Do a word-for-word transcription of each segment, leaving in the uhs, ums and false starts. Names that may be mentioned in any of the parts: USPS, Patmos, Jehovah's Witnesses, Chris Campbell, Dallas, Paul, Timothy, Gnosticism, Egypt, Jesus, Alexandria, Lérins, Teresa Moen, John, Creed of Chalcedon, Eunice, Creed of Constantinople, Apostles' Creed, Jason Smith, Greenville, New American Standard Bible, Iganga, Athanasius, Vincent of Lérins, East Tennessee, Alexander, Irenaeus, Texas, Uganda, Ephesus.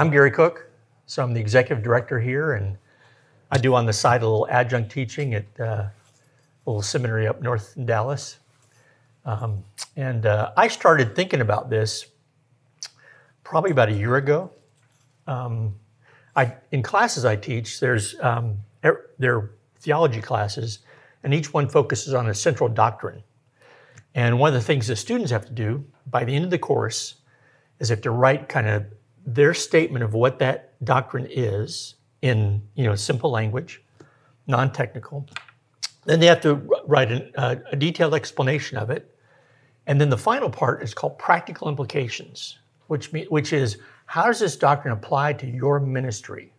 I'm Gary Cook, so I'm the executive director here, and I do on the side a little adjunct teaching at uh, a little seminary up north in Dallas. Um, and uh, I started thinking about this probably about a year ago. Um, I, in classes I teach, there's um, er, there are theology classes, and each one focuses on a central doctrine. And one of the things the students have to do by the end of the course is have to write kind of their statement of what that doctrine is in, you know, simple language, non-technical. Then they have to write an, uh, a detailed explanation of it. And then the final part is called practical implications, which, mean, which is how does this doctrine apply to your ministry?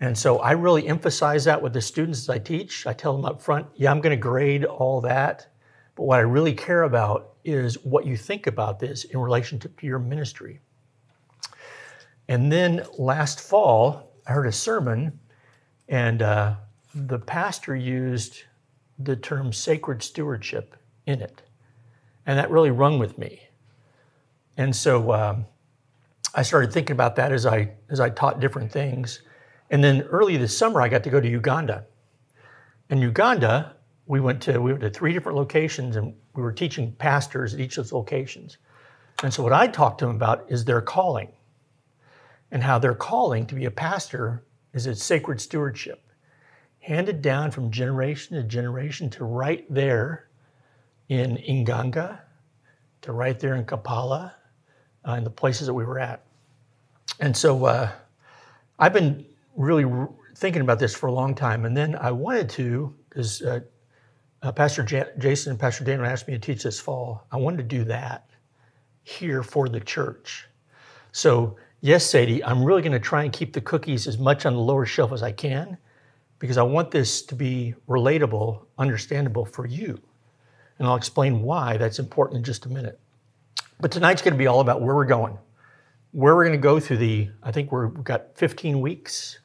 And so I really emphasize that with the students as I teach. I tell them up front, yeah, I'm going to grade all that. But what I really care about is what you think about this in relationship to your ministry. And then last fall, I heard a sermon, and uh, the pastor used the term sacred stewardship in it. And that really rung with me. And so um, I started thinking about that as I, as I taught different things. And then early this summer, I got to go to Uganda. In Uganda, we went to, we went to three different locations, and we were teaching pastors at each of those locations. And so what I talked to them about is their calling, and how their calling to be a pastor is a sacred stewardship, handed down from generation to generation to right there in Iganga, to right there in Kampala, uh, and the places that we were at. And so uh, I've been really re thinking about this for a long time, and then I wanted to, because uh, uh, Pastor Ja- Jason and Pastor Daniel asked me to teach this fall, I wanted to do that here for the church. So yes, Sadie, I'm really going to try and keep the cookies as much on the lower shelf as I can, because I want this to be relatable, understandable for you. And I'll explain why that's important in just a minute. But tonight's going to be all about where we're going, where we're going to go through the, I think we're, we've got fifteen weeks.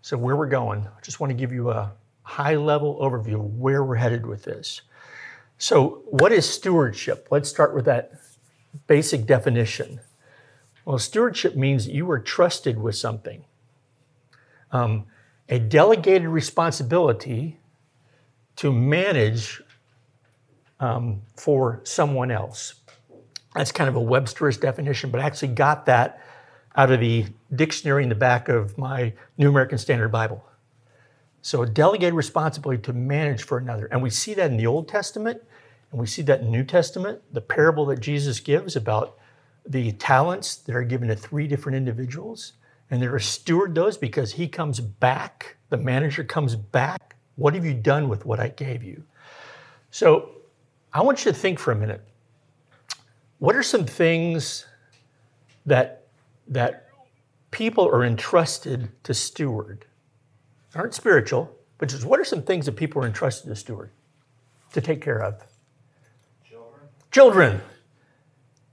So where we're going, I just want to give you a high-level overview of where we're headed with this. So what is stewardship? Let's start with that basic definition. Well, stewardship means you were trusted with something, um, a delegated responsibility to manage um, for someone else. That's kind of a Webster's definition, but I actually got that out of the dictionary in the back of my New American Standard Bible. So a delegated responsibility to manage for another. And we see that in the Old Testament, and we see that in the New Testament, the parable that Jesus gives about the talents that are given to three different individuals, and they're steward those because he comes back, the manager comes back. What have you done with what I gave you? So I want you to think for a minute. What are some things that, that people are entrusted to steward? Aren't spiritual, but just what are some things that people are entrusted to steward, to take care of? Children. Children.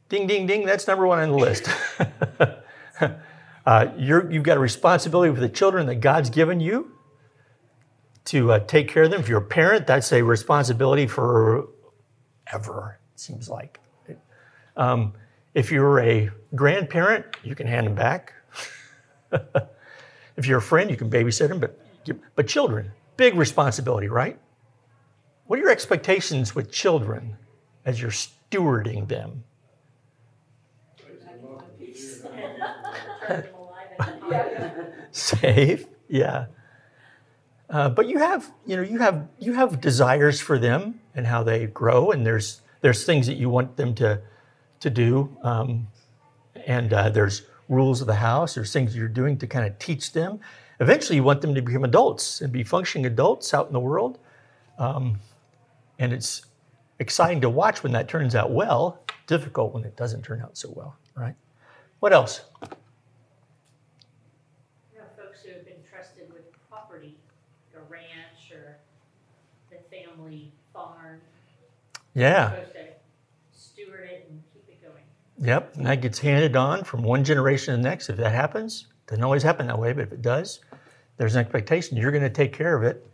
Ding, ding, ding, that's number one on the list. uh, you're, you've got a responsibility for the children that God's given you to uh, take care of them. If you're a parent, that's a responsibility forever, it seems like. Um, if you're a grandparent, you can hand them back. If you're a friend, you can babysit them. But, but children, big responsibility, right? What are your expectations with children as you're stewarding them? Safe, yeah. Uh, but you have, you know, you have you have desires for them and how they grow, and there's there's things that you want them to to do, um, and uh, there's rules of the house. There's things you're doing to kind of teach them. Eventually, you want them to become adults and be functioning adults out in the world, um, and it's exciting to watch when that turns out well. Difficult when it doesn't turn out so well, right? What else? Barn. Yeah. You're supposed to steward it and keep it going. Yep, and that gets handed on from one generation to the next. If that happens, it doesn't always happen that way, but if it does, there's an expectation you're going to take care of it.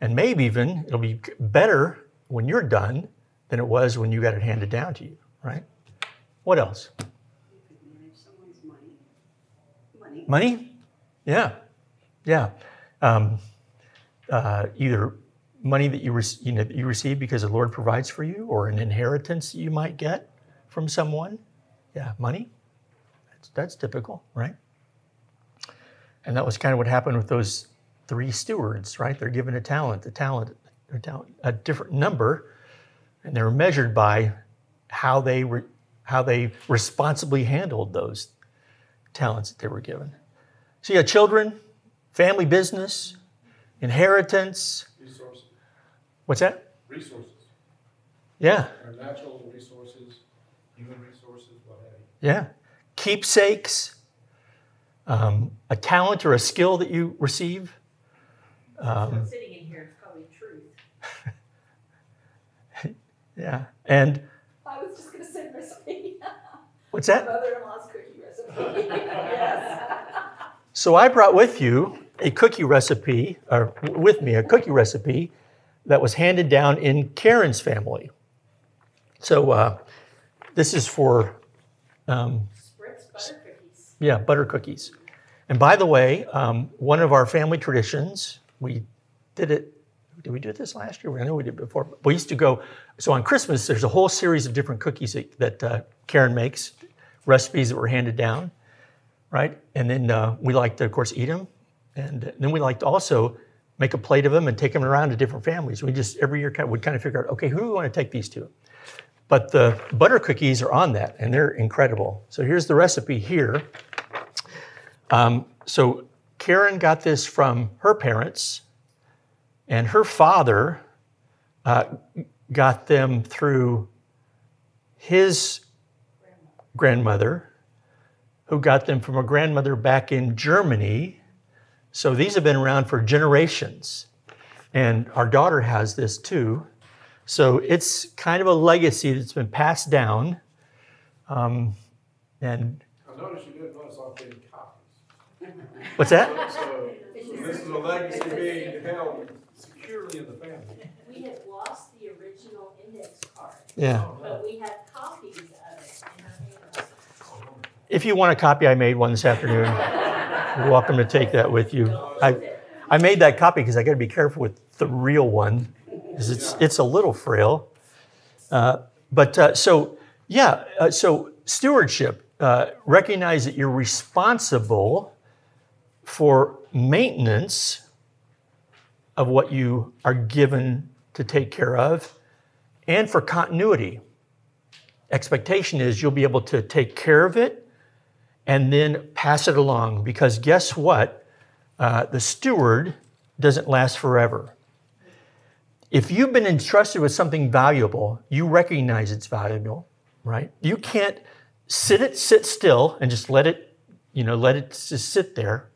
And maybe even it'll be better when you're done than it was when you got it handed down to you, right? What else? You could manage someone's money. Money? Yeah. Yeah. Um, uh, either money that you, re you, know, that you receive because the Lord provides for you, or an inheritance that you might get from someone. Yeah, money. That's, that's typical, right? And that was kind of what happened with those three stewards, right? They're given a talent, a talent, a, talent, a different number, and they're measured by how they re how they responsibly handled those talents that they were given. So yeah, children, family business, inheritance. Resources. What's that? Resources. Yeah. Our natural resources, human resources, what have you. Yeah. Keepsakes. Um, a talent or a skill that you receive. Um, so sitting in here, it's probably truth. Yeah, and I was just going to say recipe. What's that? Mother-in-law's cookie recipe. Yes. So I brought with you a cookie recipe, or with me a cookie recipe that was handed down in Karen's family. So uh, this is for. Um, Yeah, butter cookies. And by the way, um, one of our family traditions, we did it, did we do this last year? I know we did before. But we used to go, so on Christmas, there's a whole series of different cookies that, that uh, Karen makes, recipes that were handed down, right? And then uh, we like to, of course, eat them. And then we like to also make a plate of them and take them around to different families. We just, every year, kind of, we'd kind of figure out, okay, who do we want to take these to? But the butter cookies are on that, and they're incredible. So here's the recipe here. Um, so Karen got this from her parents, and her father uh, got them through his grandmother, who got them from a grandmother back in Germany. So these have been around for generations. And our daughter has this too. So it's kind of a legacy that's been passed down. Um, and I noticed you didn't notice I'm getting copies. What's that? So, so, so this is a legacy being held securely in the family. We have lost the original index card. Yeah. But we have copies of it in our hands. If you want a copy, I made one this afternoon. You're welcome to take that with you. I, I made that copy because I got to be careful with the real one. It's, it's a little frail. Uh, but uh, so, yeah, uh, so stewardship, uh, recognize that you're responsible for maintenance of what you are given to take care of and for continuity. Expectation is you'll be able to take care of it and then pass it along, because guess what? Uh, the steward doesn't last forever. If you've been entrusted with something valuable, you recognize it's valuable, right? You can't sit it, sit still and just let it, you know, let it just sit there.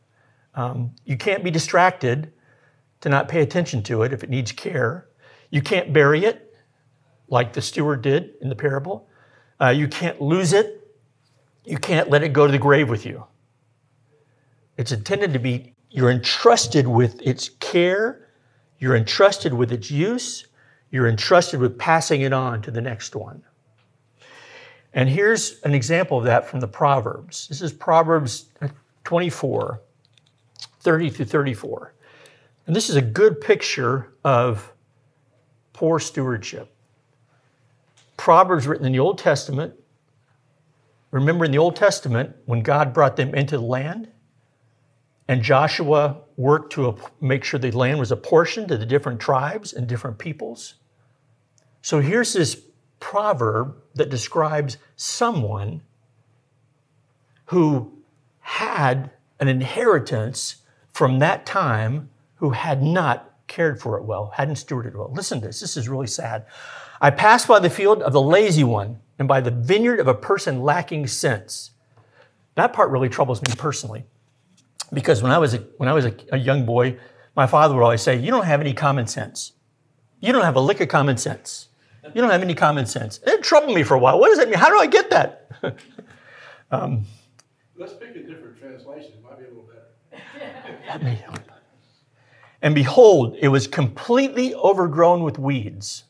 Um, you can't be distracted to not pay attention to it if it needs care. You can't bury it like the steward did in the parable. Uh, you can't lose it. You can't let it go to the grave with you. It's intended to be, you're entrusted with its care. You're entrusted with its use. You're entrusted with passing it on to the next one. And here's an example of that from the Proverbs. This is Proverbs twenty-four, thirty through thirty-four. And this is a good picture of poor stewardship. Proverbs written in the Old Testament. Remember in the Old Testament, when God brought them into the land, and Joshua worked to make sure the land was apportioned to the different tribes and different peoples. So here's this proverb that describes someone who had an inheritance from that time who had not cared for it well, hadn't stewarded it well. Listen to this. This is really sad. I passed by the field of the lazy one and by the vineyard of a person lacking sense. That part really troubles me personally. Because when I was, a, when I was a, a young boy, my father would always say, you don't have any common sense. You don't have a lick of common sense. You don't have any common sense. It troubled me for a while. What does that mean? How do I get that? um, Let's pick a different translation. It might be a little better. May, and behold, it was completely overgrown with weeds,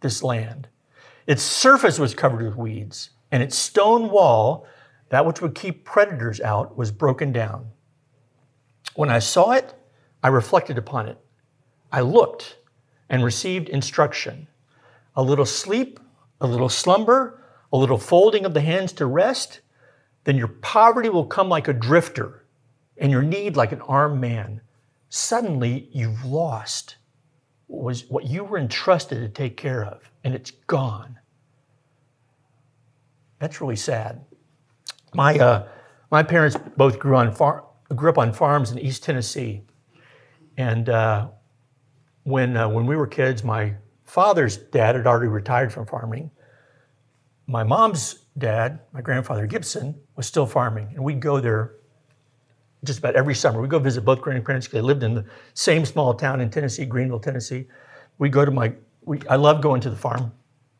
this land. Its surface was covered with weeds, and its stone wall that which would keep predators out was broken down. When I saw it, I reflected upon it. I looked and received instruction. A little sleep, a little slumber, a little folding of the hands to rest, then your poverty will come like a drifter, and your need like an armed man. Suddenly, you've lost what was what you were entrusted to take care of, and it's gone. That's really sad. My uh, my parents both grew on far grew up on farms in East Tennessee, and uh, when uh, when we were kids, my father's dad had already retired from farming. My mom's dad, my grandfather Gibson, was still farming, and we'd go there just about every summer. We'd go visit both grandparents because they lived in the same small town in Tennessee, Greenville, Tennessee. We'd go to my, we, I love going to the farm.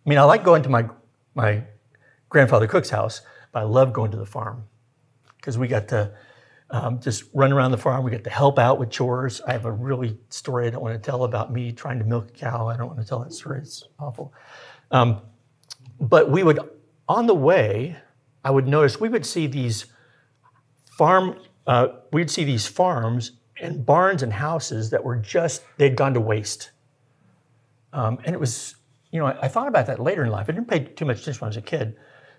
I mean, I like going to my, my grandfather Cook's house, but I love going to the farm because we got to um, just run around the farm. We got to help out with chores. I have a really story I don't want to tell about me trying to milk a cow. I don't want to tell that story. It's awful. Um, But we would, on the way, I would notice we would see these farm, uh, we'd see these farms and barns and houses that were just, they'd gone to waste. Um, and it was, you know, I, I thought about that later in life. I didn't pay too much attention when I was a kid,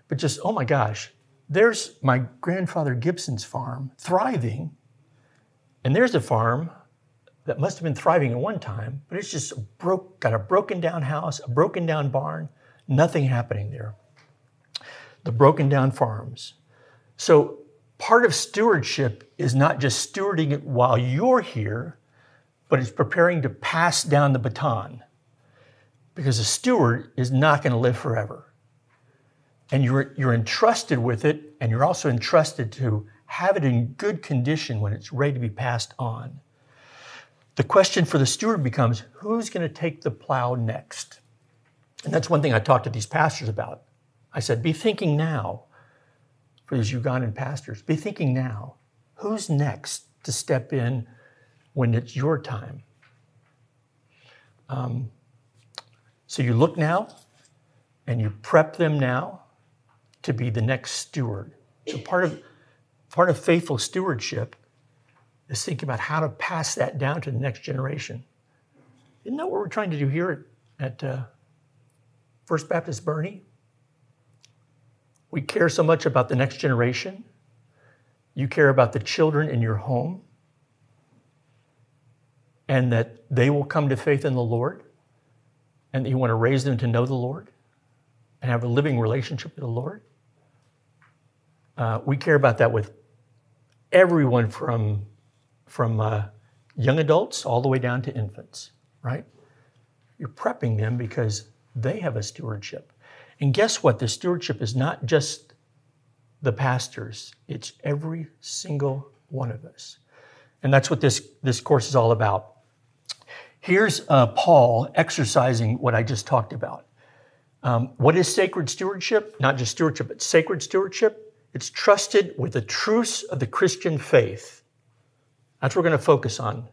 but just, oh my gosh, there's my grandfather Gibson's farm thriving, and there's a farm that must have been thriving at one time, but it's just broke, got a broken down house, a broken down barn. Nothing happening there. The broken down farms. So part of stewardship is not just stewarding it while you're here, but it's preparing to pass down the baton. Because a steward is not going to live forever. And you're, you're entrusted with it, and you're also entrusted to have it in good condition when it's ready to be passed on. The question for the steward becomes, who's going to take the plow next? And that's one thing I talked to these pastors about. I said, be thinking now, for these Ugandan pastors, be thinking now, who's next to step in when it's your time? Um, so you look now, and you prep them now to be the next steward. So part of, part of faithful stewardship is thinking about how to pass that down to the next generation. Isn't that what we're trying to do here at... at uh, First Baptist Boerne? We care so much about the next generation. You care about the children in your home and that they will come to faith in the Lord and that you want to raise them to know the Lord and have a living relationship with the Lord. Uh, we care about that with everyone from, from uh, young adults all the way down to infants, right? You're prepping them because they have a stewardship. And guess what? The stewardship is not just the pastors. It's every single one of us. And that's what this, this course is all about. Here's uh, Paul exercising what I just talked about. Um, what is sacred stewardship? Not just stewardship, but sacred stewardship. It's trusted with the truths of the Christian faith. That's what we're going to focus on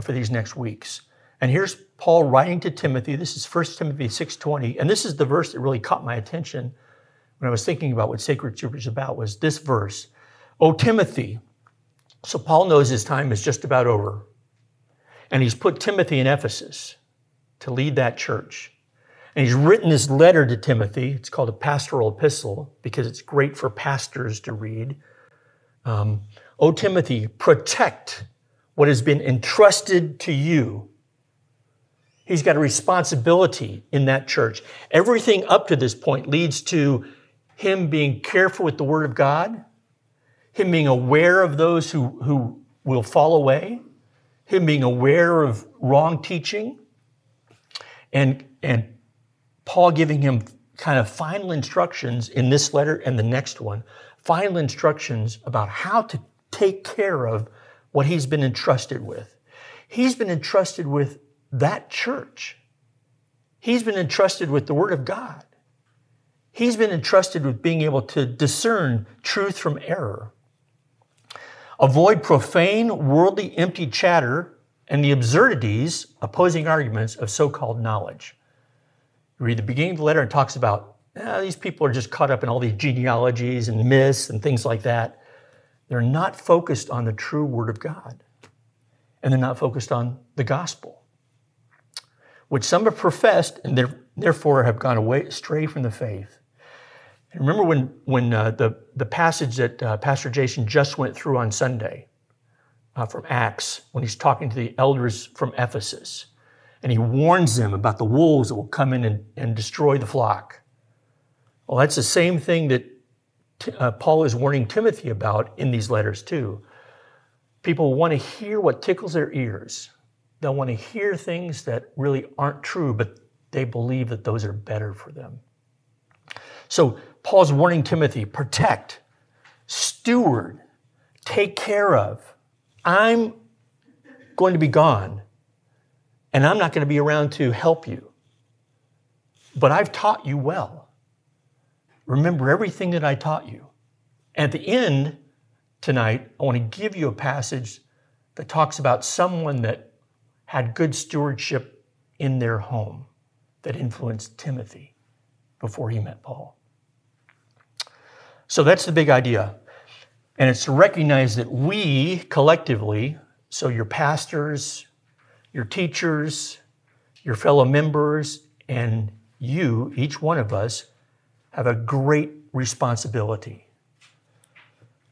for these next weeks. And here's Paul writing to Timothy. This is First Timothy six twenty. And this is the verse that really caught my attention when I was thinking about what sacred stewardship is about, was this verse. O Timothy. So Paul knows his time is just about over. And he's put Timothy in Ephesus to lead that church. And he's written this letter to Timothy. It's called a pastoral epistle because it's great for pastors to read. Um, O Timothy, protect what has been entrusted to you. He's got a responsibility in that church. Everything up to this point leads to him being careful with the Word of God, him being aware of those who, who will fall away, him being aware of wrong teaching, and, and Paul giving him kind of final instructions in this letter and the next one, final instructions about how to take care of what he's been entrusted with. He's been entrusted with that church. He's been entrusted with the Word of God. He's been entrusted with being able to discern truth from error. Avoid profane, worldly, empty chatter and the absurdities, opposing arguments of so-called knowledge. You read the beginning of the letter and talks about ah, these people are just caught up in all these genealogies and myths and things like that. They're not focused on the true Word of God, and they're not focused on the gospel, which some have professed and therefore have gone away astray from the faith. And remember when, when uh, the, the passage that uh, Pastor Jason just went through on Sunday uh, from Acts, when he's talking to the elders from Ephesus, and he warns them about the wolves that will come in and, and destroy the flock. Well, that's the same thing that uh, Paul is warning Timothy about in these letters too. People want to hear what tickles their ears. They'll want to hear things that really aren't true, but they believe that those are better for them. So Paul's warning Timothy, protect, steward, take care of. I'm going to be gone, and I'm not going to be around to help you, but I've taught you well. Remember everything that I taught you. At the end tonight, I want to give you a passage that talks about someone that had good stewardship in their home that influenced Timothy before he met Paul. So that's the big idea. And it's to recognize that we collectively, so your pastors, your teachers, your fellow members, and you, each one of us, have a great responsibility.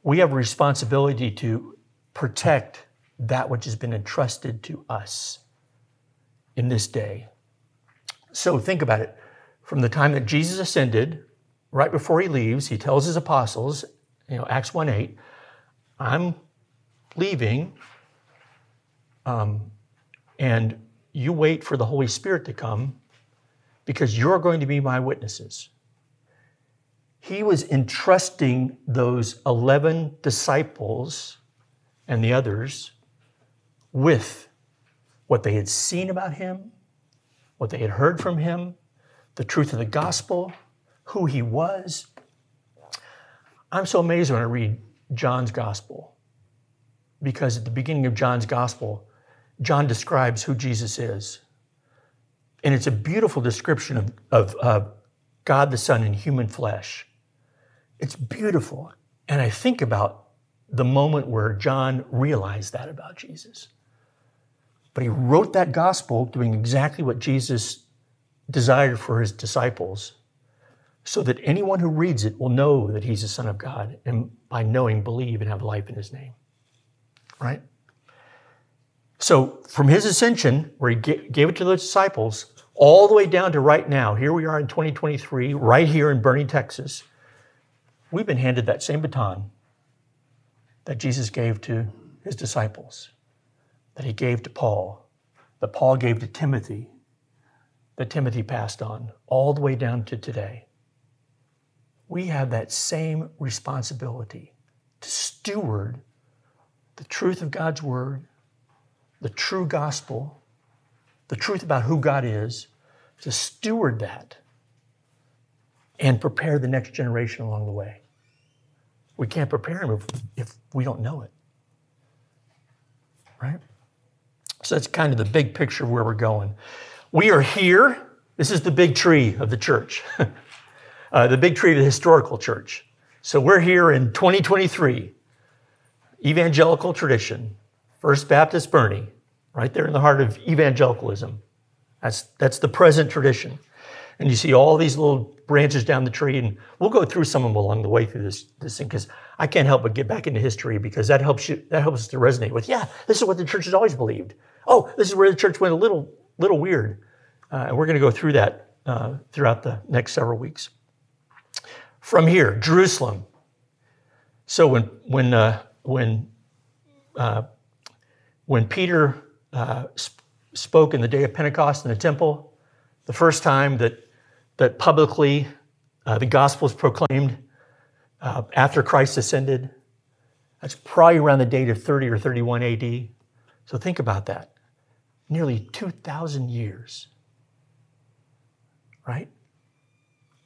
We have a responsibility to protect that which has been entrusted to us in this day. So think about it. From the time that Jesus ascended, right before he leaves, he tells his apostles, you know, Acts one eight, I'm leaving, um, and you wait for the Holy Spirit to come because you're going to be my witnesses. He was entrusting those eleven disciples and the others with what they had seen about him, what they had heard from him, the truth of the gospel, who he was. I'm so amazed when I read John's gospel, because at the beginning of John's gospel, John describes who Jesus is. And it's a beautiful description of, of uh, God the Son in human flesh. It's beautiful. And I think about the moment where John realized that about Jesus. But he wrote that gospel doing exactly what Jesus desired for his disciples, so that anyone who reads it will know that he's the Son of God, and by knowing, believe, and have life in his name, right? So from his ascension, where he gave it to the disciples, all the way down to right now, here we are in twenty twenty-three, right here in Boerne, Texas, we've been handed that same baton that Jesus gave to his disciples, that he gave to Paul, that Paul gave to Timothy, that Timothy passed on, all the way down to today. We have that same responsibility to steward the truth of God's word, the true gospel, the truth about who God is, to steward that and prepare the next generation along the way. We can't prepare them if, if we don't know it, right? So that's kind of the big picture of where we're going. We are here. This is the big tree of the church, uh, the big tree of the historical church. So we're here in twenty twenty-three, evangelical tradition, First Baptist Boerne, right there in the heart of evangelicalism. That's, that's the present tradition. And you see all these little branches down the tree, and we'll go through some of them along the way through this, this thing, because I can't help but get back into history, because that helps you, that helps us to resonate with, yeah, this is what the church has always believed. Oh, this is where the church went a little, little weird. Uh, and we're going to go through that uh, throughout the next several weeks. From here, Jerusalem. So when, when, uh, when, uh, when Peter uh, sp spoke in the day of Pentecost in the temple, the first time that that publicly uh, the gospel is proclaimed uh, after Christ ascended. That's probably around the date of thirty or thirty-one A D. So think about that. Nearly two thousand years, right?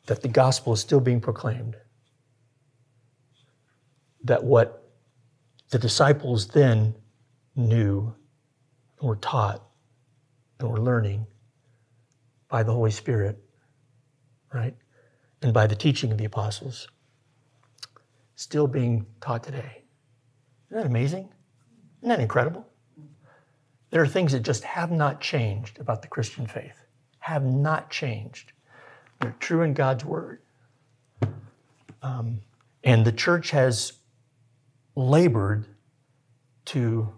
That the gospel is still being proclaimed. That what the disciples then knew and were taught and were learning by the Holy Spirit, right? and by the teaching of the apostles, still being taught today. Isn't that amazing? Isn't that incredible? There are things that just have not changed about the Christian faith, have not changed. They're true in God's word. Um, and the church has labored to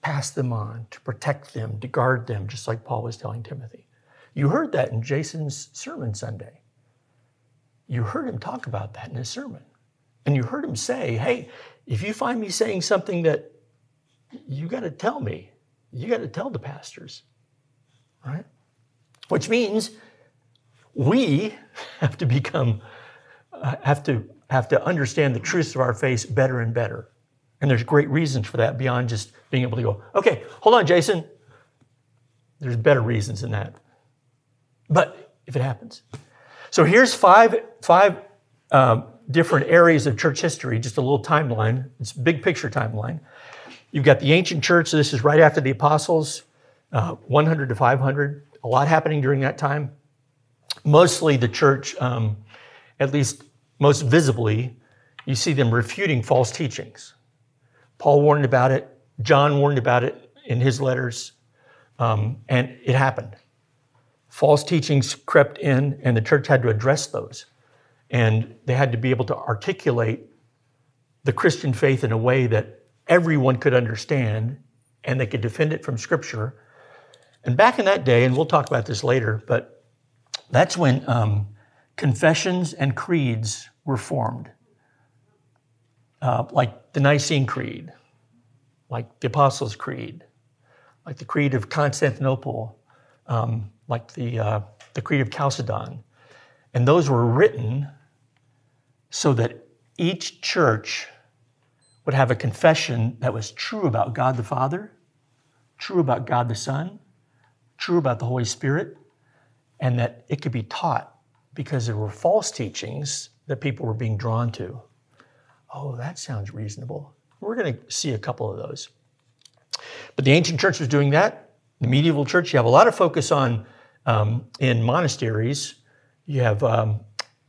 pass them on, to protect them, to guard them, just like Paul was telling Timothy. You heard that in Jason's sermon Sunday. You heard him talk about that in his sermon. And you heard him say, hey, if you find me saying something that you got to tell me, you got to tell the pastors, right? Which means we have to become, uh, have to have to understand the truths of our faith better and better. And there's great reasons for that beyond just being able to go, okay, hold on, Jason. There's better reasons than that. But if it happens. So here's five, five um, different areas of church history, just a little timeline. It's a big picture timeline. You've got the ancient church. So this is right after the apostles, uh, one hundred to five hundred. A lot happening during that time. Mostly the church, um, at least most visibly, you see them refuting false teachings. Paul warned about it. John warned about it in his letters. Um, and it happened. False teachings crept in, and the church had to address those. And they had to be able to articulate the Christian faith in a way that everyone could understand, and they could defend it from Scripture. And back in that day, and we'll talk about this later, but that's when um, confessions and creeds were formed, uh, like the Nicene Creed, like the Apostles' Creed, like the Creed of Constantinople, um, like the, uh, the Creed of Chalcedon. And those were written so that each church would have a confession that was true about God the Father, true about God the Son, true about the Holy Spirit, and that it could be taught because there were false teachings that people were being drawn to. Oh, that sounds reasonable. We're going to see a couple of those. But the ancient church was doing that. The medieval church, you have a lot of focus on um, in monasteries. You have um,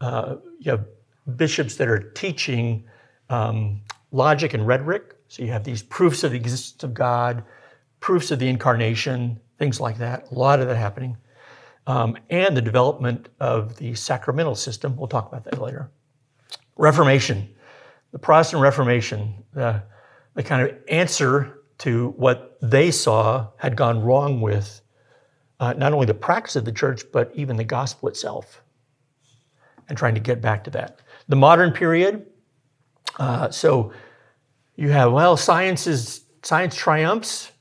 uh, you have bishops that are teaching um, logic and rhetoric. So you have these proofs of the existence of God, proofs of the incarnation, things like that. A lot of that happening, um, and the development of the sacramental system. We'll talk about that later. Reformation, the Protestant Reformation, the, the kind of answer to what they saw had gone wrong with uh, not only the practice of the church, but even the gospel itself, and trying to get back to that. The modern period, uh, so you have, well, science, is, science triumphs,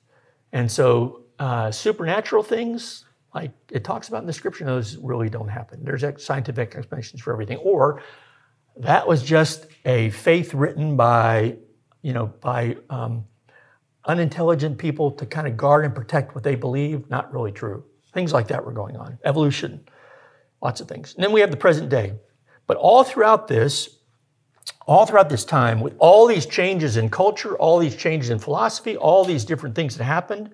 and so uh, supernatural things, like it talks about in the scripture, those really don't happen. There's scientific explanations for everything, or that was just a faith written by, you know, by, um, unintelligent people to kind of guard and protect what they believe, not really true. Things like that were going on. Evolution, lots of things. And then we have the present day. But all throughout this, all throughout this time, with all these changes in culture, all these changes in philosophy, all these different things that happened,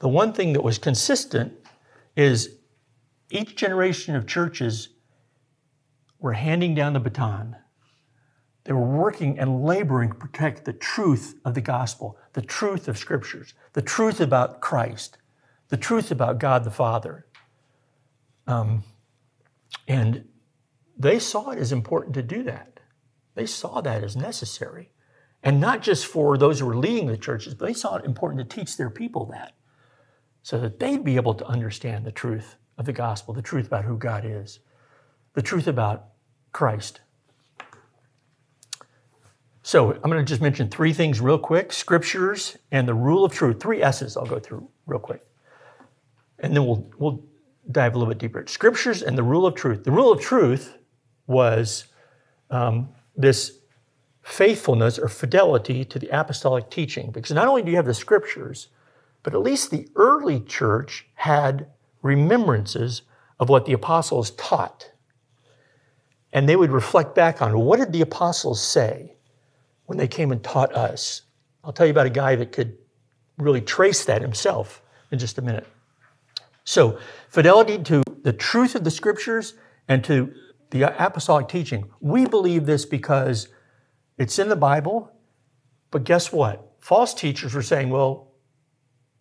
the one thing that was consistent is each generation of churches were handing down the baton. They were working and laboring to protect the truth of the gospel, the truth of scriptures, the truth about Christ, the truth about God the Father. Um, and they saw it as important to do that. They saw that as necessary. And not just for those who were leading the churches, but they saw it important to teach their people that, so that they'd be able to understand the truth of the gospel, the truth about who God is, the truth about Christ. So I'm going to just mention three things real quick: scriptures and the rule of truth. Three S's I'll go through real quick. And then we'll, we'll dive a little bit deeper. Scriptures and the rule of truth. The rule of truth was um, this faithfulness or fidelity to the apostolic teaching. Because not only do you have the scriptures, but at least the early church had remembrances of what the apostles taught. And they would reflect back on, what did the apostles say when they came and taught us? I'll tell you about a guy that could really trace that himself in just a minute. So, fidelity to the truth of the scriptures and to the apostolic teaching. We believe this because it's in the Bible, but guess what? False teachers were saying, well,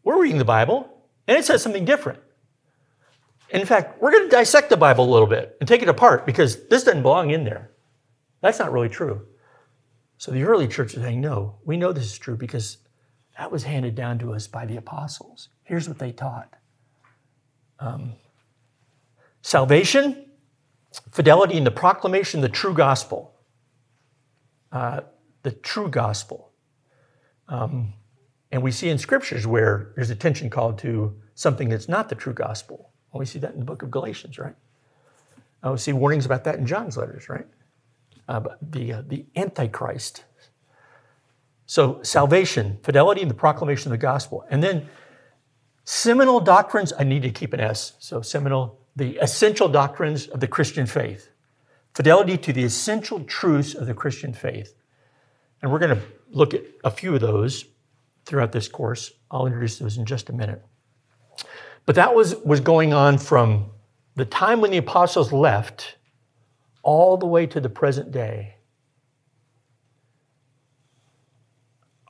we're reading the Bible, and it says something different. And in fact, we're going to dissect the Bible a little bit and take it apart because this doesn't belong in there. That's not really true. So the early church is saying, no, we know this is true because that was handed down to us by the apostles. Here's what they taught. Um, salvation, fidelity in the proclamation of the true gospel. Uh, the true gospel. Um, and we see in scriptures where there's attention called to something that's not the true gospel. Well, we see that in the book of Galatians, right? Uh, we see warnings about that in John's letters, right? Uh, the, uh, the Antichrist. So salvation, fidelity in the proclamation of the gospel. And then seminal doctrines, I need to keep an S. So seminal, the essential doctrines of the Christian faith. Fidelity to the essential truths of the Christian faith. And we're going to look at a few of those throughout this course. I'll introduce those in just a minute. But that was, was going on from the time when the apostles left all the way to the present day.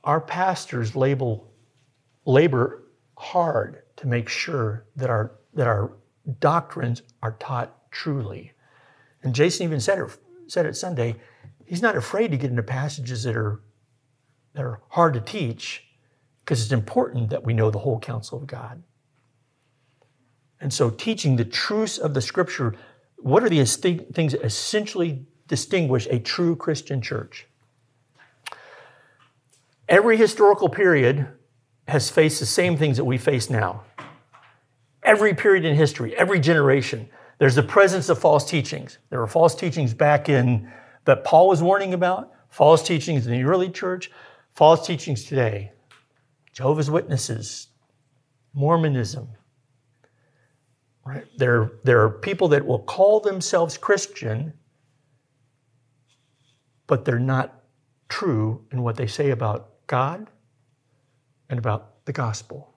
Our pastors label, labor hard to make sure that our, that our doctrines are taught truly. And Jason even said it, said it Sunday, he's not afraid to get into passages that are, that are hard to teach because it's important that we know the whole counsel of God. And so teaching the truths of the Scripture. What are the things that essentially distinguish a true Christian church? Every historical period has faced the same things that we face now. Every period in history, every generation, there's the presence of false teachings. There were false teachings back in that Paul was warning about, false teachings in the early church, false teachings today, Jehovah's Witnesses, Mormonism. Right. There, there are people that will call themselves Christian, but they're not true in what they say about God and about the gospel.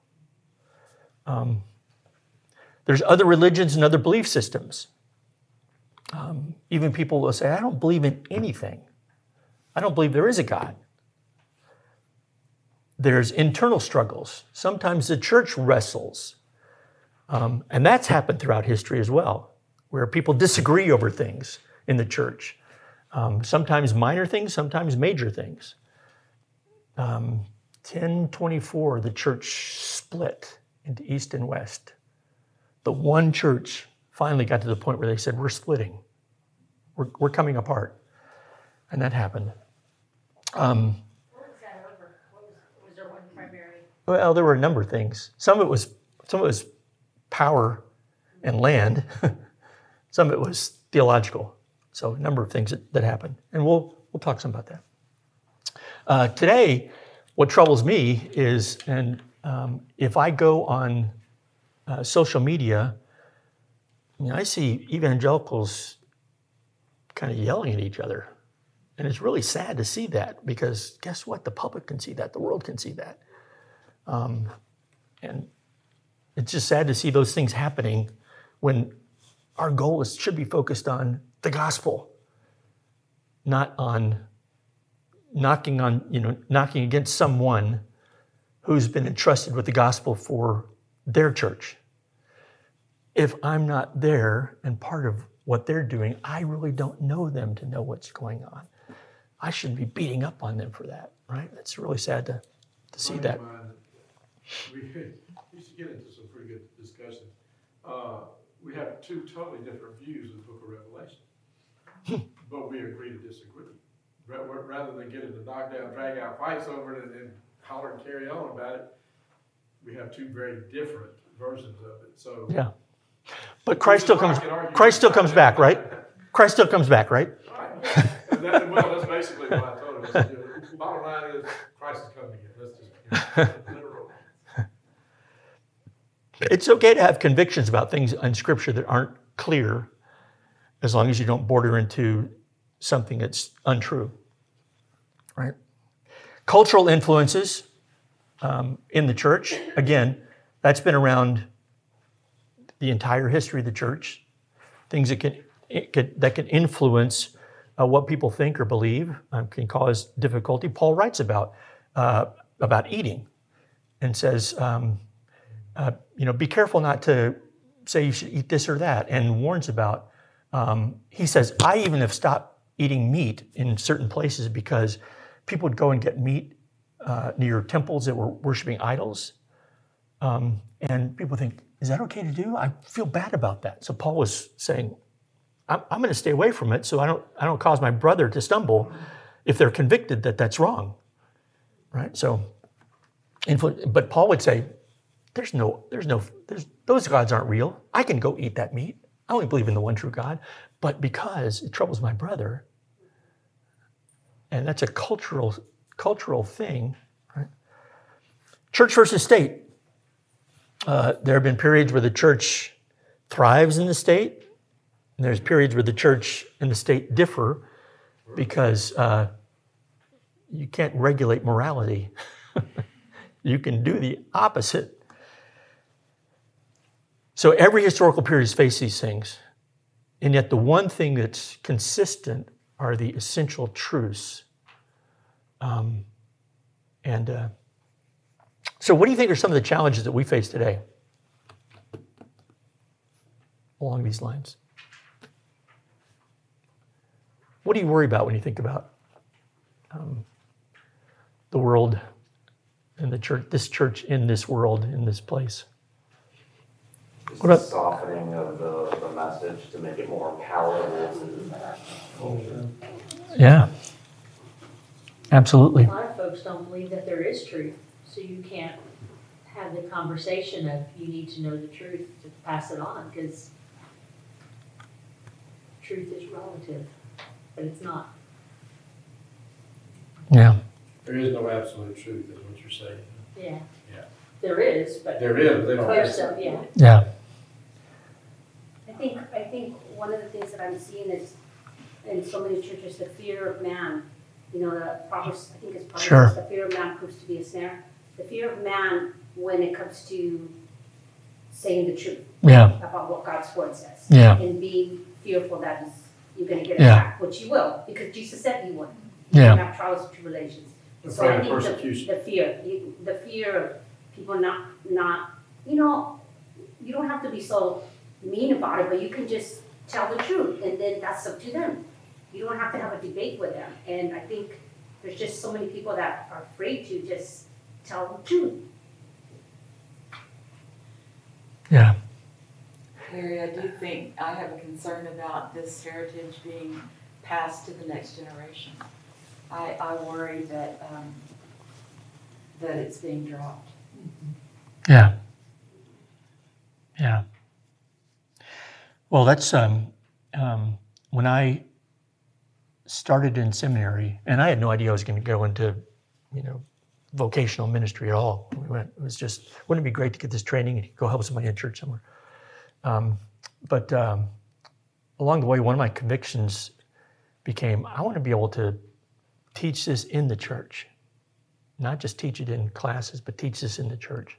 Um, there's other religions and other belief systems. Um, even people will say, I don't believe in anything. I don't believe there is a God. There's internal struggles. Sometimes the church wrestles. Um, and that's happened throughout history as well, where people disagree over things in the church. Um, sometimes minor things, sometimes major things. Um, ten twenty-four, the church split into East and West. The one church finally got to the point where they said, we're splitting. We're, we're coming apart. And that happened. Um, what was that over? What was, was there one primary? Well, there were a number of things. Some of it was... Some of it was power and land. Some of it was theological. So a number of things that, that happened. And we'll, we'll talk some about that. Uh, today, what troubles me is, and um, if I go on uh, social media, I mean, I see evangelicals kind of yelling at each other. And it's really sad to see that because guess what? The public can see that. The world can see that. Um, and It's just sad to see those things happening when our goal is, should be focused on the gospel, not on knocking on, you know, knocking against someone who's been entrusted with the gospel for their church. If I'm not there and part of what they're doing, I really don't know them to know what's going on. I shouldn't be beating up on them for that, right? It's really sad to, to see that. We used to get into some pretty good discussion. Uh, we have two totally different views of the book of Revelation, but we agree to disagree. Rather than get into knockdown, drag out fights over it and, and holler and carry on about it, we have two very different versions of it. So yeah, but Christ still comes. Christ still comes back, right? Christ still comes back, right? Right. That, well, that's basically what I told him. The bottom line is Christ is coming again. Let's just you know, literally. It's okay to have convictions about things in Scripture that aren't clear as long as you don't border into something that's untrue, right? Cultural influences um, in the church. Again, that's been around the entire history of the church. Things that can it could, that can influence uh, what people think or believe, um, can cause difficulty. Paul writes about uh, about eating and says, um, uh, you know, be careful not to say you should eat this or that, and warns about, um, he says, I even have stopped eating meat in certain places because people would go and get meat uh, near temples that were worshiping idols. Um, and people think, is that okay to do? I feel bad about that. So Paul was saying, I'm, I'm going to stay away from it so I don't, I don't cause my brother to stumble if they're convicted that that's wrong, right? So, but Paul would say, there's no, there's no, there's, those gods aren't real. I can go eat that meat. I only believe in the one true God, but because it troubles my brother, and that's a cultural, cultural thing, right? Church versus state. Uh, there have been periods where the church thrives in the state, and there's periods where the church and the state differ because uh, you can't regulate morality. You can do the opposite. So every historical period has faced these things, and yet the one thing that's consistent are the essential truths. Um, and... Uh, So what do you think are some of the challenges that we face today along these lines? What do you worry about when you think about um, the world and the church, this church in this world, in this place? What about the softening of the, the message to make it more palatable to the culture? Yeah, absolutely. A lot of folks don't believe that there is truth. So you can't have the conversation of you need to know the truth to pass it on, because truth is relative, but it's not. Yeah. There is no absolute truth, is what you're saying. Yeah. Yeah. There is, but there is. They don't close up, yeah. Yeah. I think I think one of the things that I'm seeing is in so many churches the fear of man. You know, the proper, I think it's probably sure. The fear of man proves to be a snare. The fear of man when it comes to saying the truth, yeah, about what God's word says, yeah, and being fearful that you're going to get yeah. attacked, which you will, because Jesus said you would. You're yeah. going to have trials and tribulations. And so I think the, the fear, the fear of people not, not, you know, you don't have to be so mean about it, but you can just tell the truth, and then that's up to them. You don't have to have a debate with them. And I think there's just so many people that are afraid to just tell the truth. Yeah. Mary, I do think I have a concern about this heritage being passed to the next generation. I, I worry that um, that it's being dropped. Yeah. Yeah. Well, that's um, um, when I started in seminary, and I had no idea I was going to go into, you know, vocational ministry at all. We went, it was just, wouldn't it be great to get this training and go help somebody in church somewhere? Um, but um, along the way, one of my convictions became, I want to be able to teach this in the church, not just teach it in classes, but teach this in the church,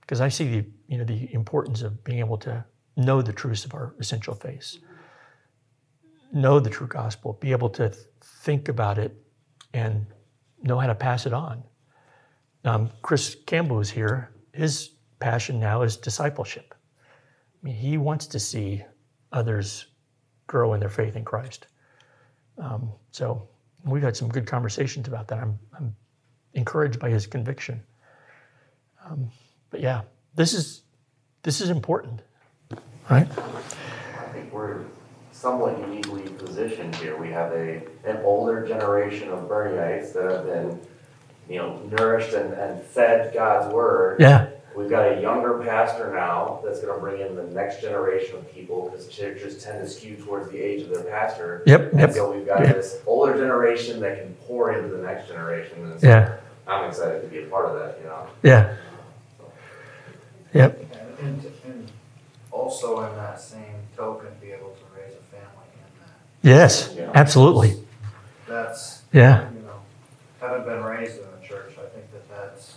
because I see the, you know, the importance of being able to know the truths of our essential faith. Know the true gospel, be able to think about it and know how to pass it on. Um, Chris Campbell is here. His passion now is discipleship. I mean, he wants to see others grow in their faith in Christ. Um, so we've had some good conversations about that. I'm, I'm encouraged by his conviction. Um, but yeah, this is, this is important, right? I think we're somewhat uniquely positioned here. We have a an older generation of Berneites that have been, you know, nourished and, and fed God's word. Yeah. We've got a younger pastor now that's going to bring in the next generation of people, because churches tend to skew towards the age of their pastor. Yep. And yep. So we've got yep. this older generation that can pour into the next generation. And so yeah. I'm excited to be a part of that, you know. Yeah. So. Yep. And, and also in that same token, be able to raise a family in that. Yes, you know, absolutely. That's, yeah. you know, having been raised in the church, I think that that's,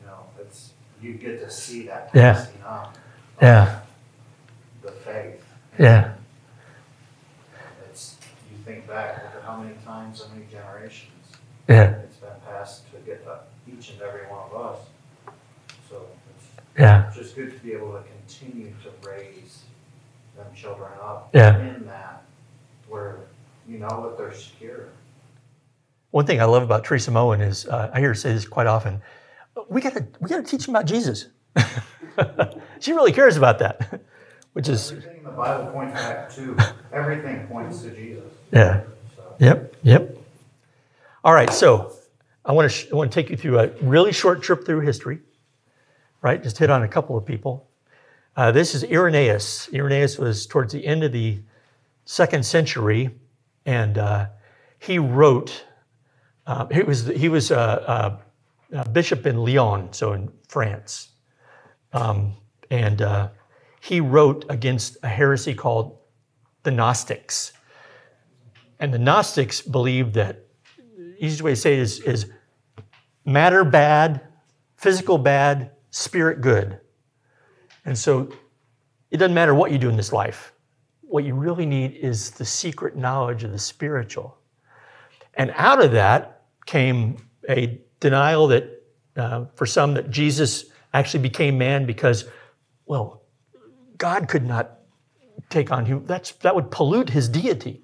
you know, it's, you get to see that passing yeah. on. Yeah. The faith. Yeah. generations. Yeah. It's been passed to get to each and every one of us. So it's yeah. just good to be able to continue to raise them children up yeah. in that, where you know that they're secure. One thing I love about Teresa Moen is, uh, I hear her say this quite often, we gotta, we gotta teach them about Jesus. She really cares about that, which is... Everything the Bible points back to, everything points to Jesus. Yeah. So. Yep, yep. All right, so I want to I want to take you through a really short trip through history, right? Just hit on a couple of people. Uh, this is Irenaeus. Irenaeus was towards the end of the second century, and uh, he wrote... Uh, he was he was a, a, a bishop in Lyon, so in France, um, and uh, he wrote against a heresy called the Gnostics. And the Gnostics believed that, easiest way to say it is, is matter bad, physical bad, spirit good. And so it doesn't matter what you do in this life. What you really need is the secret knowledge of the spiritual. And out of that came a denial that, uh, for some, that Jesus actually became man because, well, God could not take on him. That's, that would pollute his deity.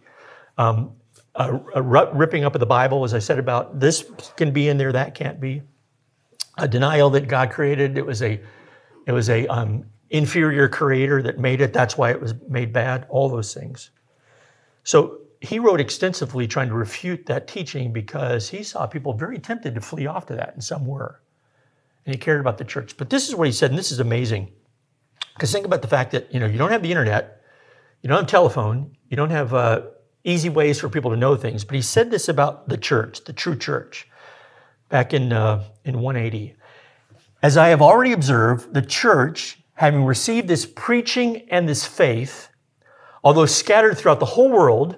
Um, a, a ripping up of the Bible, as I said about, this can be in there, that can't be. A denial that God created, it was a, it was a um, inferior creator that made it, that's why it was made bad, all those things. So he wrote extensively trying to refute that teaching because he saw people very tempted to flee off to that, and some were. And he cared about the church. But this is what he said, and this is amazing. Because think about the fact that, you know, you don't have the internet, you don't have telephone, you don't have uh, easy ways for people to know things. But he said this about the church, the true church, back in, uh, in one eighty. As I have already observed, the church, having received this preaching and this faith, although scattered throughout the whole world,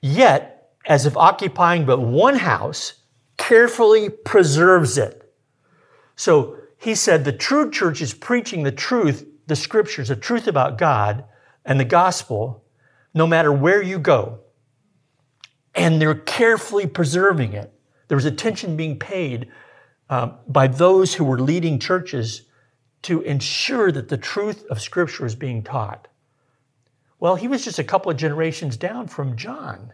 yet, as if occupying but one house, carefully preserves it. So he said the true church is preaching the truth, the scriptures, the truth about God and the gospel, no matter where you go. And they're carefully preserving it. There was attention being paid um, by those who were leading churches to ensure that the truth of scripture was being taught. Well, he was just a couple of generations down from John,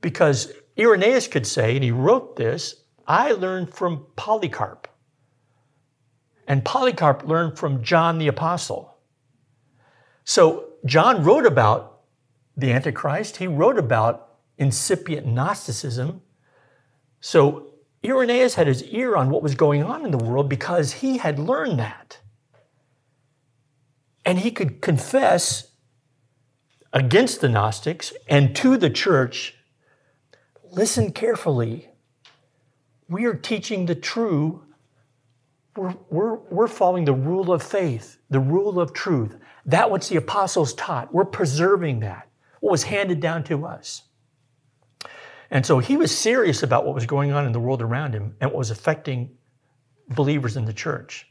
because Irenaeus could say, and he wrote this, I learned from Polycarp. And Polycarp learned from John the Apostle. So John wrote about the Antichrist. He wrote about incipient Gnosticism. So Irenaeus had his ear on what was going on in the world because he had learned that. And he could confess against the Gnostics and to the church, listen carefully. We are teaching the true. We're, we're, we're following the rule of faith, the rule of truth. That which the apostles taught, we're preserving that. What was handed down to us. And so he was serious about what was going on in the world around him and what was affecting believers in the church.